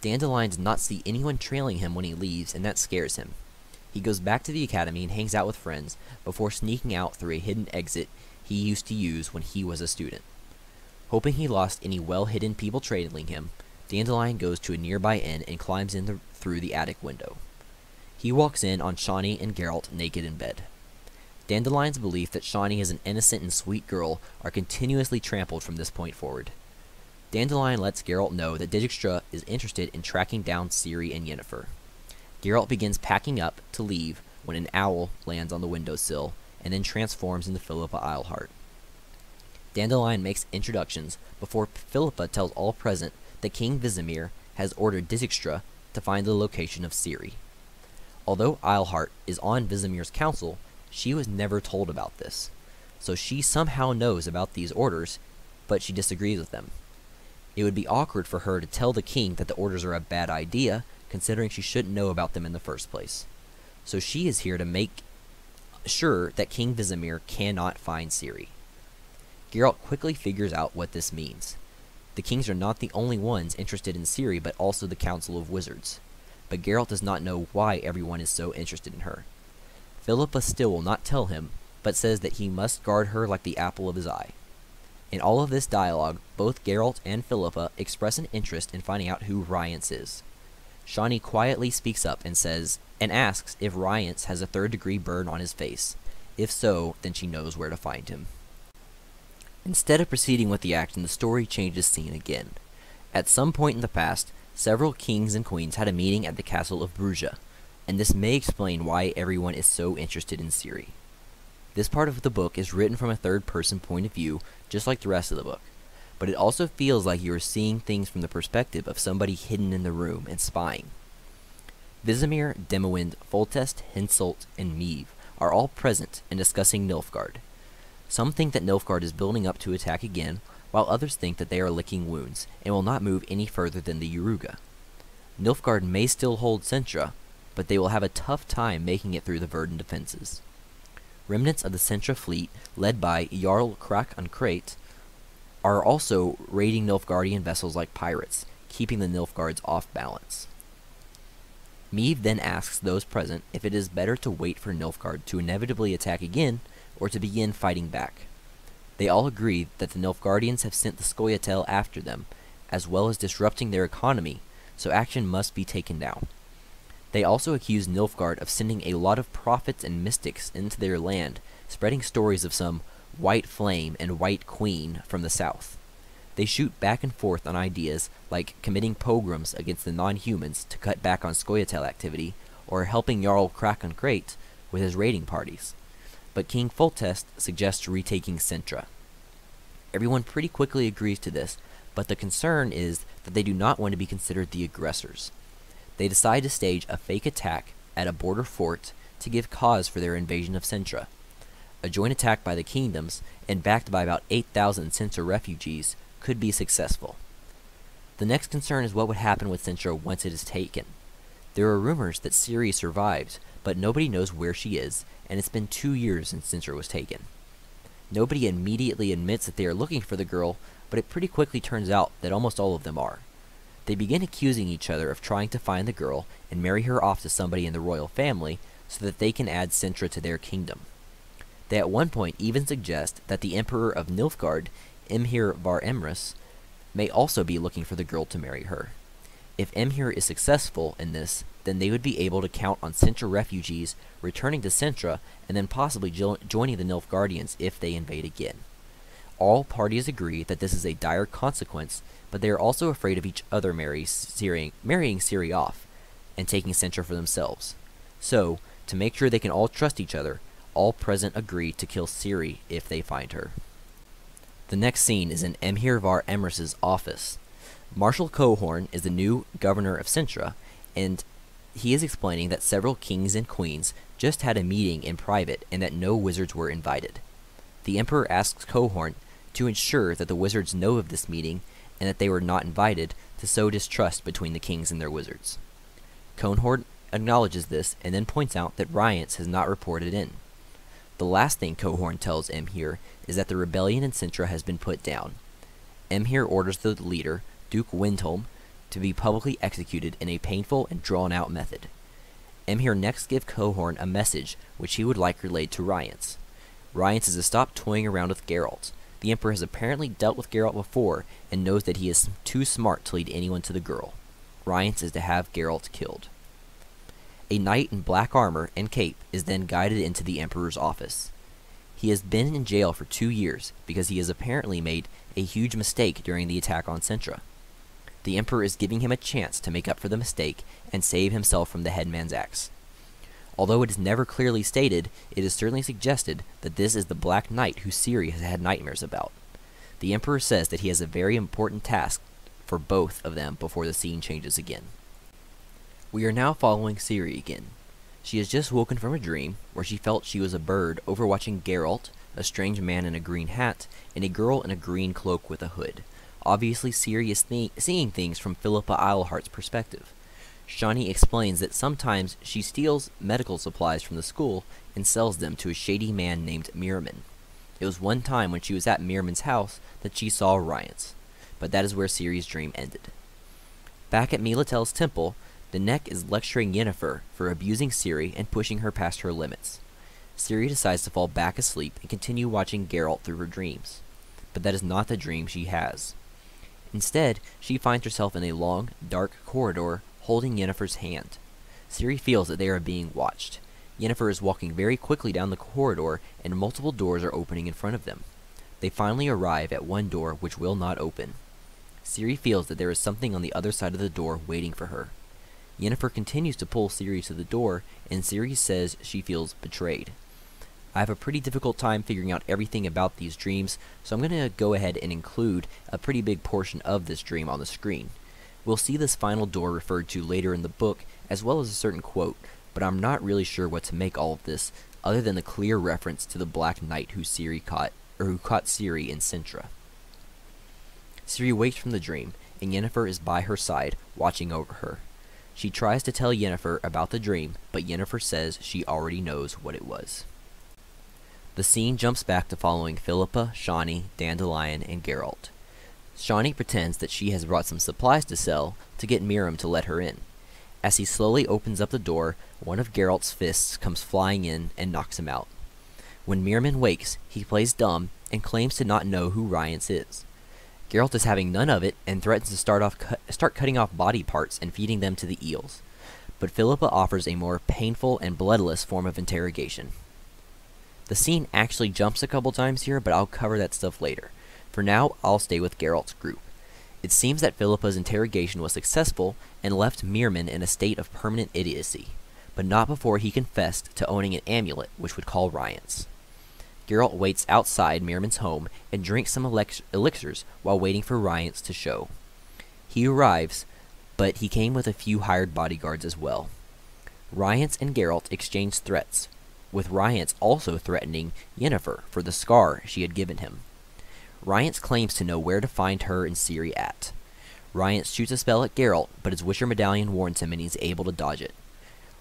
Dandelion does not see anyone trailing him when he leaves, and that scares him. He goes back to the academy and hangs out with friends, before sneaking out through a hidden exit he used to use when he was a student. Hoping he lost any well-hidden people trailing him, Dandelion goes to a nearby inn and climbs in the, through the attic window. He walks in on Shani and Geralt naked in bed. Dandelion's belief that Shani is an innocent and sweet girl are continuously trampled from this point forward. Dandelion lets Geralt know that Dijkstra is interested in tracking down Ciri and Yennefer. Geralt begins packing up to leave when an owl lands on the windowsill and then transforms into Philippa Eilhart. Dandelion makes introductions before Philippa tells all present that King Vesemir has ordered Dijkstra to find the location of Ciri. Although Eilhart is on Vesemir's council, she was never told about this, so she somehow knows about these orders, but she disagrees with them. It would be awkward for her to tell the king that the orders are a bad idea, considering she shouldn't know about them in the first place. So she is here to make sure that King Vesemir cannot find Ciri. Geralt quickly figures out what this means. The kings are not the only ones interested in Ciri, but also the Council of Wizards. But Geralt does not know why everyone is so interested in her. Philippa still will not tell him, but says that he must guard her like the apple of his eye. In all of this dialogue, both Geralt and Philippa express an interest in finding out who Rience is. Shani quietly speaks up and says, and asks if Rience has a third-degree burn on his face. If so, then she knows where to find him. Instead of proceeding with the action, the story changes scene again. At some point in the past, several kings and queens had a meeting at the castle of Bruges, and this may explain why everyone is so interested in Ciri. This part of the book is written from a third-person point of view, just like the rest of the book, but it also feels like you are seeing things from the perspective of somebody hidden in the room and spying. Vesemir, Demewind, Foltest, Henselt, and Meave are all present and discussing Nilfgaard. Some think that Nilfgaard is building up to attack again, while others think that they are licking wounds and will not move any further than the Yoruga. Nilfgaard may still hold Cintra, but they will have a tough time making it through the Verdun defenses. Remnants of the Cintra fleet, led by Jarl Krak and Krait, are also raiding Nilfgaardian vessels like pirates, keeping the Nilfgaards off balance. Meave then asks those present if it is better to wait for Nilfgaard to inevitably attack again, or to begin fighting back. They all agree that the Nilfgaardians have sent the Scoia'tael after them, as well as disrupting their economy, so action must be taken now. They also accuse Nilfgaard of sending a lot of prophets and mystics into their land, spreading stories of some white flame and white queen from the south. They shoot back and forth on ideas like committing pogroms against the non-humans to cut back on Scoia'tael activity, or helping Jarl Krak and Krait with his raiding parties. But King Foltest suggests retaking Cintra. Everyone pretty quickly agrees to this, but the concern is that they do not want to be considered the aggressors. They decide to stage a fake attack at a border fort to give cause for their invasion of Cintra. a joint attack by the kingdoms, and backed by about eight thousand Cintra refugees, could be successful. The next concern is what would happen with Cintra once it is taken. There are rumors that Ciri survived, but nobody knows where she is, and it's been two years since Cintra was taken. Nobody immediately admits that they are looking for the girl, but it pretty quickly turns out that almost all of them are. They begin accusing each other of trying to find the girl and marry her off to somebody in the royal family so that they can add Cintra to their kingdom. They at one point even suggest that the Emperor of Nilfgaard, Emhyr var Emreis, may also be looking for the girl to marry her. If Emhyr is successful in this, then they would be able to count on Cintra refugees returning to Cintra and then possibly jo joining the Nilfgaardians if they invade again. All parties agree that this is a dire consequence, but they are also afraid of each other marry Ciri marrying Ciri off and taking Cintra for themselves. So, to make sure they can all trust each other, all present agree to kill Ciri if they find her. The next scene is in Emhyr var Emreis' office. Marshal Cohorn is the new governor of Cintra, and he is explaining that several kings and queens just had a meeting in private and that no wizards were invited. The emperor asks Cohorn to ensure that the wizards know of this meeting and that they were not invited to sow distrust between the kings and their wizards. Cohorn acknowledges this and then points out that Rience has not reported in. The last thing Cohorn tells Emhyr is that the rebellion in Cintra has been put down. Emhyr orders the leader, Duke Windholm, to be publicly executed in a painful and drawn-out method. Emhyr next gives Cohorn a message which he would like relayed to Rience. Rience is to stop toying around with Geralt. The Emperor has apparently dealt with Geralt before and knows that he is too smart to lead anyone to the girl. Rience is to have Geralt killed. A knight in black armor and cape is then guided into the Emperor's office. He has been in jail for two years because he has apparently made a huge mistake during the attack on Cintra. The Emperor is giving him a chance to make up for the mistake and save himself from the headman's axe. Although it is never clearly stated, it is certainly suggested that this is the Black Knight who Ciri has had nightmares about. The Emperor says that he has a very important task for both of them before the scene changes again. We are now following Ciri again. She has just woken from a dream where she felt she was a bird overwatching Geralt, a strange man in a green hat, and a girl in a green cloak with a hood. Obviously Ciri is th seeing things from Philippa Eilhart's perspective. Shani explains that sometimes she steals medical supplies from the school and sells them to a shady man named Miraman. It was one time when she was at Miraman's house that she saw Rience, but that is where Ciri's dream ended. Back at Militel's temple, Nenek is lecturing Yennefer for abusing Ciri and pushing her past her limits. Ciri decides to fall back asleep and continue watching Geralt through her dreams, but that is not the dream she has. Instead, she finds herself in a long, dark corridor holding Yennefer's hand. Ciri feels that they are being watched. Yennefer is walking very quickly down the corridor and multiple doors are opening in front of them. They finally arrive at one door which will not open. Ciri feels that there is something on the other side of the door waiting for her. Yennefer continues to pull Ciri to the door, and Ciri says she feels betrayed. I have a pretty difficult time figuring out everything about these dreams, so I'm going to go ahead and include a pretty big portion of this dream on the screen. We'll see this final door referred to later in the book, as well as a certain quote, but I'm not really sure what to make all of this, other than the clear reference to the Black Knight who Ciri caught, or who caught Ciri in Cintra. Ciri wakes from the dream, and Yennefer is by her side, watching over her. She tries to tell Yennefer about the dream, but Yennefer says she already knows what it was. The scene jumps back to following Philippa, Shani, Dandelion, and Geralt. Shani pretends that she has brought some supplies to sell to get Miriam to let her in. As he slowly opens up the door, one of Geralt's fists comes flying in and knocks him out. When Miriam wakes, he plays dumb and claims to not know who Rience is. Geralt is having none of it and threatens to start off cu start cutting off body parts and feeding them to the eels, but Philippa offers a more painful and bloodless form of interrogation. The scene actually jumps a couple times here, but I'll cover that stuff later. For now, I'll stay with Geralt's group. It seems that Philippa's interrogation was successful and left Miraman in a state of permanent idiocy, but not before he confessed to owning an amulet which would call Rience. Geralt waits outside Miraman's home and drinks some elix elixirs while waiting for Rience to show. He arrives, but he came with a few hired bodyguards as well. Rience and Geralt exchange threats. with Rience also threatening Yennefer for the scar she had given him. Rience claims to know where to find her in Cirilla. Rience shoots a spell at Geralt, but his Witcher medallion warns him and he's able to dodge it.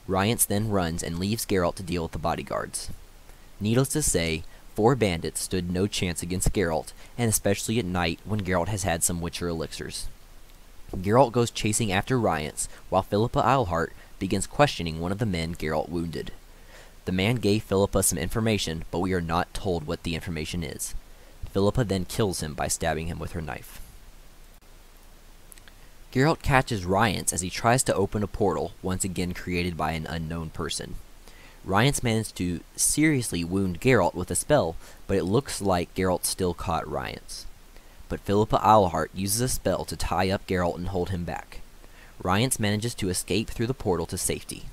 Rience then runs and leaves Geralt to deal with the bodyguards. Needless to say, four bandits stood no chance against Geralt, and especially at night when Geralt has had some Witcher elixirs. Geralt goes chasing after Rience, while Philippa Eilhart begins questioning one of the men Geralt wounded. The man gave Philippa some information, but we are not told what the information is. Philippa then kills him by stabbing him with her knife. Geralt catches Rience as he tries to open a portal, once again created by an unknown person. Rience managed to seriously wound Geralt with a spell, but it looks like Geralt still caught Rience. But Philippa Eilhart uses a spell to tie up Geralt and hold him back. Rience manages to escape through the portal to safety.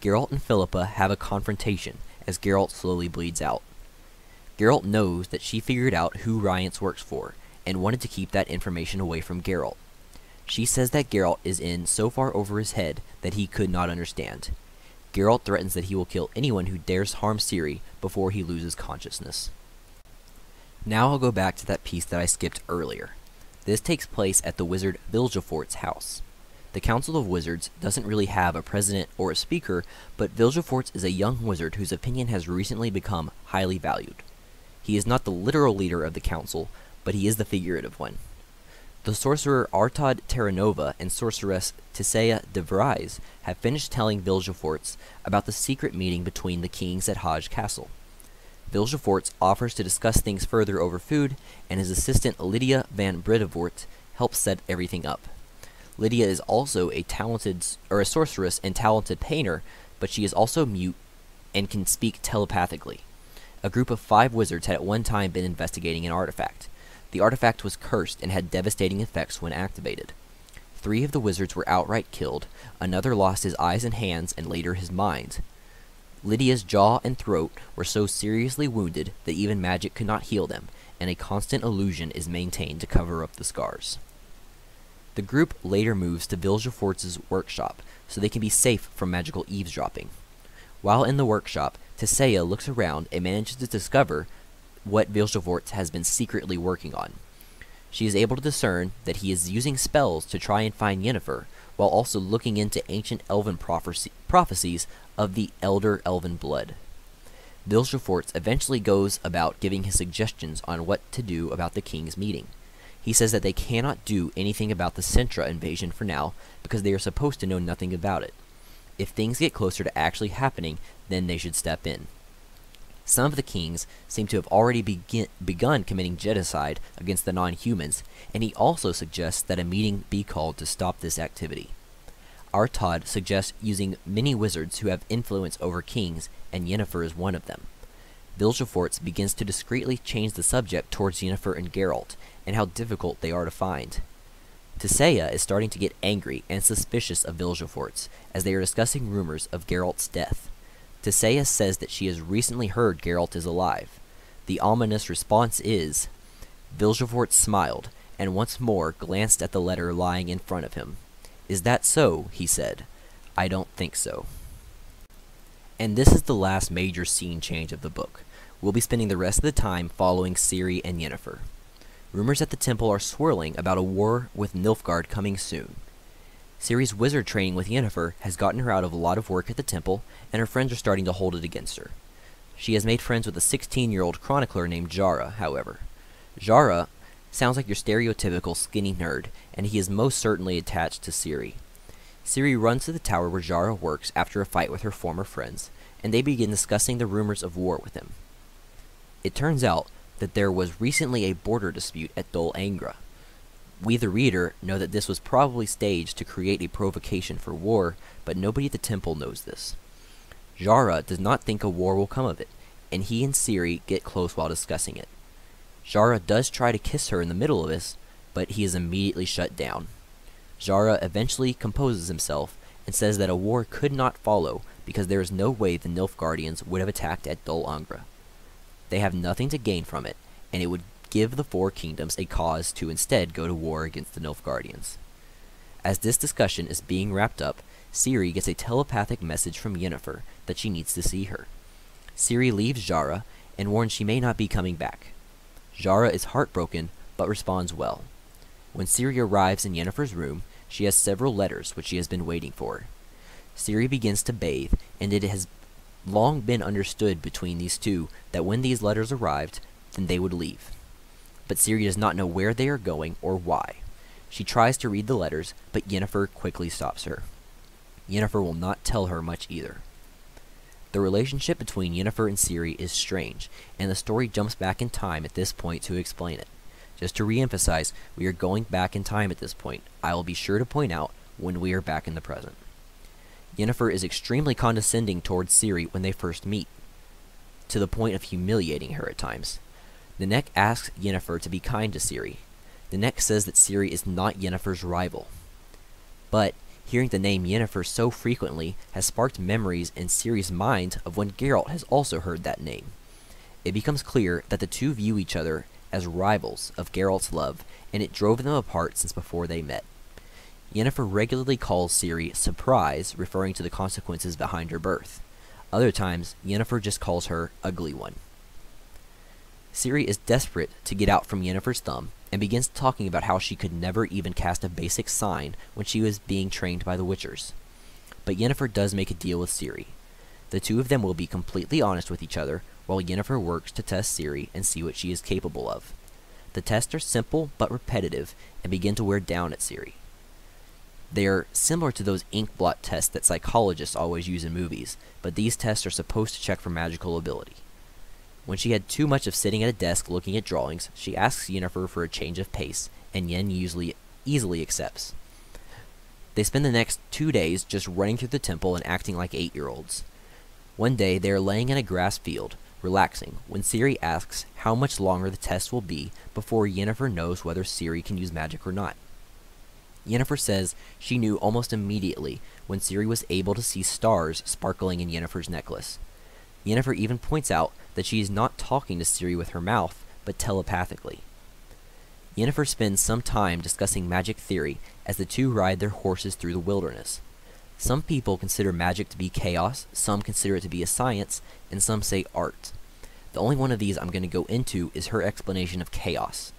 Geralt and Philippa have a confrontation as Geralt slowly bleeds out. Geralt knows that she figured out who Rience works for, and wanted to keep that information away from Geralt. She says that Geralt is in so far over his head that he could not understand. Geralt threatens that he will kill anyone who dares harm Ciri before he loses consciousness. Now I'll go back to that piece that I skipped earlier. This takes place at the wizard Vilgefortz's house. The Council of Wizards doesn't really have a president or a speaker, but Vilgefortz is a young wizard whose opinion has recently become highly valued. He is not the literal leader of the council, but he is the figurative one. The sorcerer Artad Terranova and sorceress Tisea de Vries have finished telling Vilgefortz about the secret meeting between the kings at Haj Castle. Vilgefortz offers to discuss things further over food, and his assistant Lydia van Bredevoort helps set everything up. Lydia is also a talented, or a sorceress and talented painter, but she is also mute and can speak telepathically. A group of five wizards had at one time been investigating an artifact. The artifact was cursed and had devastating effects when activated. Three of the wizards were outright killed, another lost his eyes and hands and later his mind. Lydia's jaw and throat were so seriously wounded that even magic could not heal them, and a constant illusion is maintained to cover up the scars. The group later moves to Vilgefortz's workshop, so they can be safe from magical eavesdropping. While in the workshop, Tisea looks around and manages to discover what Vilgefortz has been secretly working on. She is able to discern that he is using spells to try and find Yennefer, while also looking into ancient elven prophecy prophecies of the Elder Elven Blood. Vilgefortz eventually goes about giving his suggestions on what to do about the King's meeting. He says that they cannot do anything about the Cintra invasion for now, because they are supposed to know nothing about it. If things get closer to actually happening, then they should step in. Some of the kings seem to have already begin, begun committing genocide against the non-humans, and he also suggests that a meeting be called to stop this activity. Artad suggests using many wizards who have influence over kings, and Yennefer is one of them. Vilgefortz begins to discreetly change the subject towards Yennefer and Geralt, and how difficult they are to find. Tisea is starting to get angry and suspicious of Vilgefortz, as they are discussing rumors of Geralt's death. Tisea says that she has recently heard Geralt is alive. The ominous response is, Vilgefortz smiled, and once more glanced at the letter lying in front of him. Is that so? He said. I don't think so. And this is the last major scene change of the book. We'll be spending the rest of the time following Ciri and Yennefer. Rumors at the temple are swirling about a war with Nilfgaard coming soon. Ciri's wizard training with Yennefer has gotten her out of a lot of work at the temple, and her friends are starting to hold it against her. She has made friends with a sixteen-year-old chronicler named Jarre, however. Jarre sounds like your stereotypical skinny nerd, and he is most certainly attached to Ciri. Ciri runs to the tower where Jarre works after a fight with her former friends, and they begin discussing the rumors of war with him. It turns out that there was recently a border dispute at Dol Angra. We, the reader, know that this was probably staged to create a provocation for war, but nobody at the temple knows this. Jarre does not think a war will come of it, and he and Ciri get close while discussing it. Jarre does try to kiss her in the middle of this, but he is immediately shut down. Jarre eventually composes himself and says that a war could not follow because there is no way the Nilfgaardians would have attacked at Dol Angra. They have nothing to gain from it, and it would give the four kingdoms a cause to instead go to war against the Nilfgaardians. As this discussion is being wrapped up, Ciri gets a telepathic message from Yennefer that she needs to see her. Ciri leaves Jarre and warns she may not be coming back. Jarre is heartbroken, but responds well. When Ciri arrives in Yennefer's room, she has several letters which she has been waiting for. Ciri begins to bathe, and it has long been understood between these two that when these letters arrived, then they would leave. But Ciri does not know where they are going or why. She tries to read the letters, but Yennefer quickly stops her. Yennefer will not tell her much either. The relationship between Yennefer and Ciri is strange, and the story jumps back in time at this point to explain it. Just to re-emphasize, we are going back in time at this point. I will be sure to point out when we are back in the present. Yennefer is extremely condescending towards Ciri when they first meet, to the point of humiliating her at times. Nenek asks Yennefer to be kind to Ciri. Nenek says that Ciri is not Yennefer's rival. But hearing the name Yennefer so frequently has sparked memories in Ciri's mind of when Geralt has also heard that name. It becomes clear that the two view each other as rivals of Geralt's love, and it drove them apart since before they met. Yennefer regularly calls Ciri Surprise, referring to the consequences behind her birth. Other times, Yennefer just calls her Ugly One. Ciri is desperate to get out from Yennefer's thumb and begins talking about how she could never even cast a basic sign when she was being trained by the Witchers. But Yennefer does make a deal with Ciri. The two of them will be completely honest with each other while Yennefer works to test Ciri and see what she is capable of. The tests are simple but repetitive and begin to wear down at Ciri. They are similar to those ink blot tests that psychologists always use in movies, but these tests are supposed to check for magical ability. When she had too much of sitting at a desk looking at drawings, she asks Yennefer for a change of pace, and Yen usually easily accepts. They spend the next two days just running through the temple and acting like eight-year-olds. One day, they are laying in a grass field, relaxing, when Ciri asks how much longer the test will be before Yennefer knows whether Ciri can use magic or not. Yennefer says she knew almost immediately when Ciri was able to see stars sparkling in Yennefer's necklace. Yennefer even points out that she is not talking to Ciri with her mouth, but telepathically. Yennefer spends some time discussing magic theory as the two ride their horses through the wilderness. Some people consider magic to be chaos, some consider it to be a science, and some say art. The only one of these I'm going to go into is her explanation of chaos.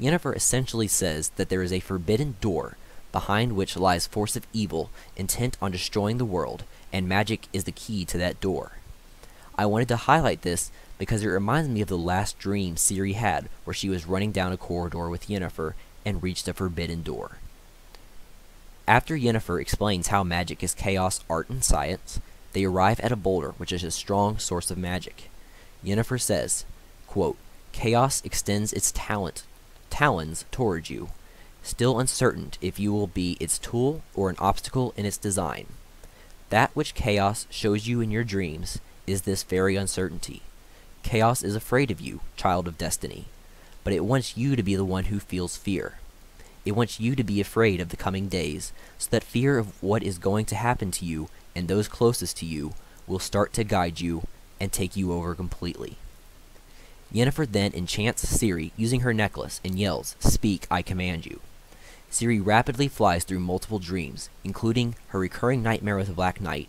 Yennefer essentially says that there is a forbidden door behind which lies force of evil intent on destroying the world, and magic is the key to that door. I wanted to highlight this because it reminds me of the last dream Ciri had where she was running down a corridor with Yennefer and reached a forbidden door. After Yennefer explains how magic is chaos, art, and science, they arrive at a boulder which is a strong source of magic. Yennefer says, quote, "Chaos extends its talent, talons towards you, still uncertain if you will be its tool or an obstacle in its design. That which chaos shows you in your dreams is this very uncertainty. Chaos is afraid of you, child of destiny, but it wants you to be the one who feels fear. It wants you to be afraid of the coming days, so that fear of what is going to happen to you and those closest to you will start to guide you and take you over completely." Yennefer then enchants Ciri using her necklace and yells, "Speak, I command you." Ciri rapidly flies through multiple dreams, including her recurring nightmare with the Black Knight,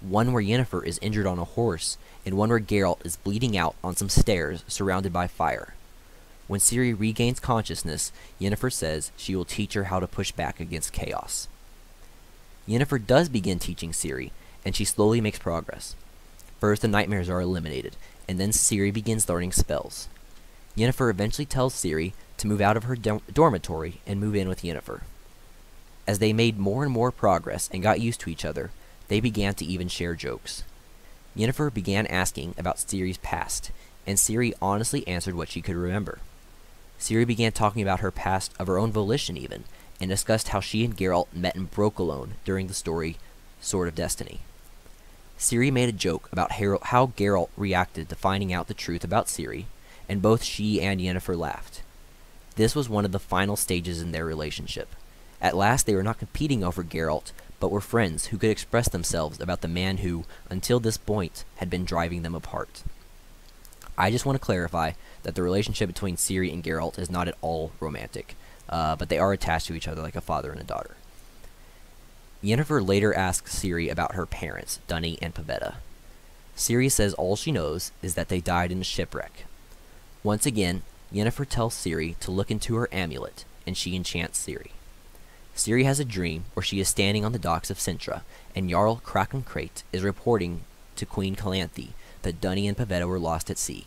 one where Yennefer is injured on a horse, and one where Geralt is bleeding out on some stairs surrounded by fire. When Ciri regains consciousness, Yennefer says she will teach her how to push back against chaos. Yennefer does begin teaching Ciri, and she slowly makes progress. First, the nightmares are eliminated, and then Ciri begins learning spells. Yennefer eventually tells Ciri to move out of her dormitory and move in with Yennefer. As they made more and more progress and got used to each other, they began to even share jokes. Yennefer began asking about Ciri's past, and Ciri honestly answered what she could remember. Ciri began talking about her past of her own volition even, and discussed how she and Geralt met in Brokilone during the story Sword of Destiny. Ciri made a joke about how Geralt reacted to finding out the truth about Ciri, and both she and Yennefer laughed. This was one of the final stages in their relationship. At last they were not competing over Geralt, but were friends who could express themselves about the man who, until this point, had been driving them apart. I just want to clarify that the relationship between Ciri and Geralt is not at all romantic, uh, but they are attached to each other like a father and a daughter. Yennefer later asks Ciri about her parents, Dunny and Pavetta. Ciri says all she knows is that they died in a shipwreck. Once again, Yennefer tells Ciri to look into her amulet, and she enchants Ciri. Ciri has a dream where she is standing on the docks of Cintra, and Jarl Krakencrate is reporting to Queen Calanthe that Dunny and Pavetta were lost at sea.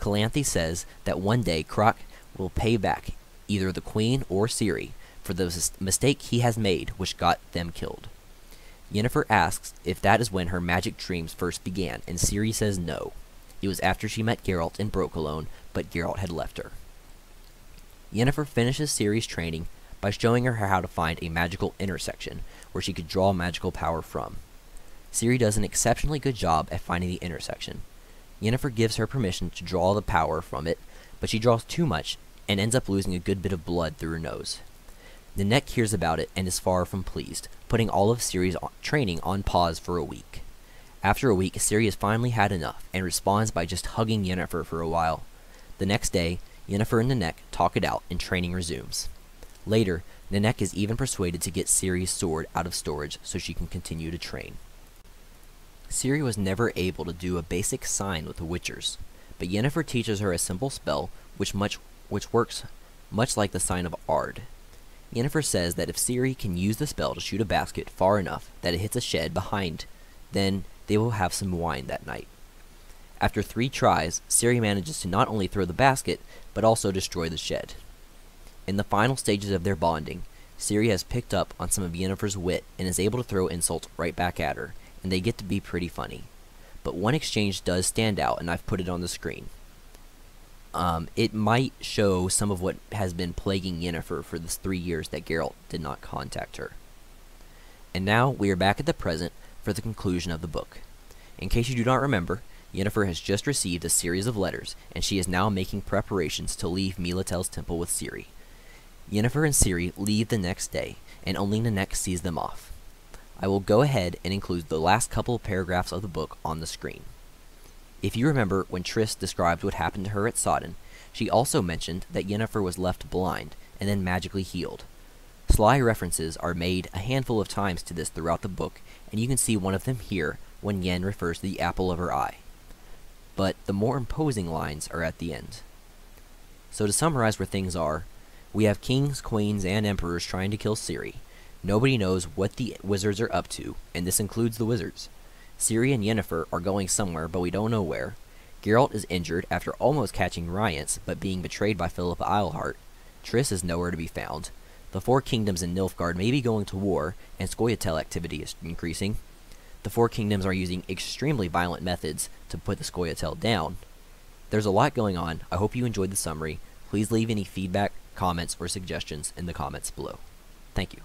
Calanthe says that one day Croc will pay back either the Queen or Ciri for the mistake he has made which got them killed. Yennefer asks if that is when her magic dreams first began, and Ciri says no. It was after she met Geralt in Brokilone, but Geralt had left her. Yennefer finishes Ciri's training by showing her how to find a magical intersection where she could draw magical power from. Ciri does an exceptionally good job at finding the intersection. Yennefer gives her permission to draw the power from it, but she draws too much and ends up losing a good bit of blood through her nose. Nenek hears about it and is far from pleased, putting all of Ciri's training on pause for a week. After a week, Ciri has finally had enough and responds by just hugging Yennefer for a while. The next day, Yennefer and Nenek talk it out and training resumes. Later, Nenek is even persuaded to get Ciri's sword out of storage so she can continue to train. Ciri was never able to do a basic sign with the Witchers, but Yennefer teaches her a simple spell which much which works much like the sign of Ard. Yennefer says that if Ciri can use the spell to shoot a basket far enough that it hits a shed behind, then they will have some wine that night. After three tries, Ciri manages to not only throw the basket, but also destroy the shed. In the final stages of their bonding, Ciri has picked up on some of Yennefer's wit and is able to throw insults right back at her, and they get to be pretty funny. But one exchange does stand out, and I've put it on the screen. Um, it might show some of what has been plaguing Yennefer for the three years that Geralt did not contact her. And now we are back at the present for the conclusion of the book. In case you do not remember, Yennefer has just received a series of letters, and she is now making preparations to leave Militel's temple with Ciri. Yennefer and Ciri leave the next day, and only Nenek sees them off. I will go ahead and include the last couple of paragraphs of the book on the screen. If you remember, when Triss described what happened to her at Sodden, she also mentioned that Yennefer was left blind and then magically healed. Sly references are made a handful of times to this throughout the book, and you can see one of them here when Yen refers to the apple of her eye. But the more imposing lines are at the end. So to summarize where things are, we have kings, queens, and emperors trying to kill Ciri. Nobody knows what the wizards are up to, and this includes the wizards. Ciri and Yennefer are going somewhere, but we don't know where. Geralt is injured after almost catching Rience, but being betrayed by Philippa Eilhart. Triss is nowhere to be found. The four kingdoms in Nilfgaard may be going to war, and Scoia'tael activity is increasing. The four kingdoms are using extremely violent methods to put the Scoia'tael down. There's a lot going on. I hope you enjoyed the summary. Please leave any feedback, comments, or suggestions in the comments below. Thank you.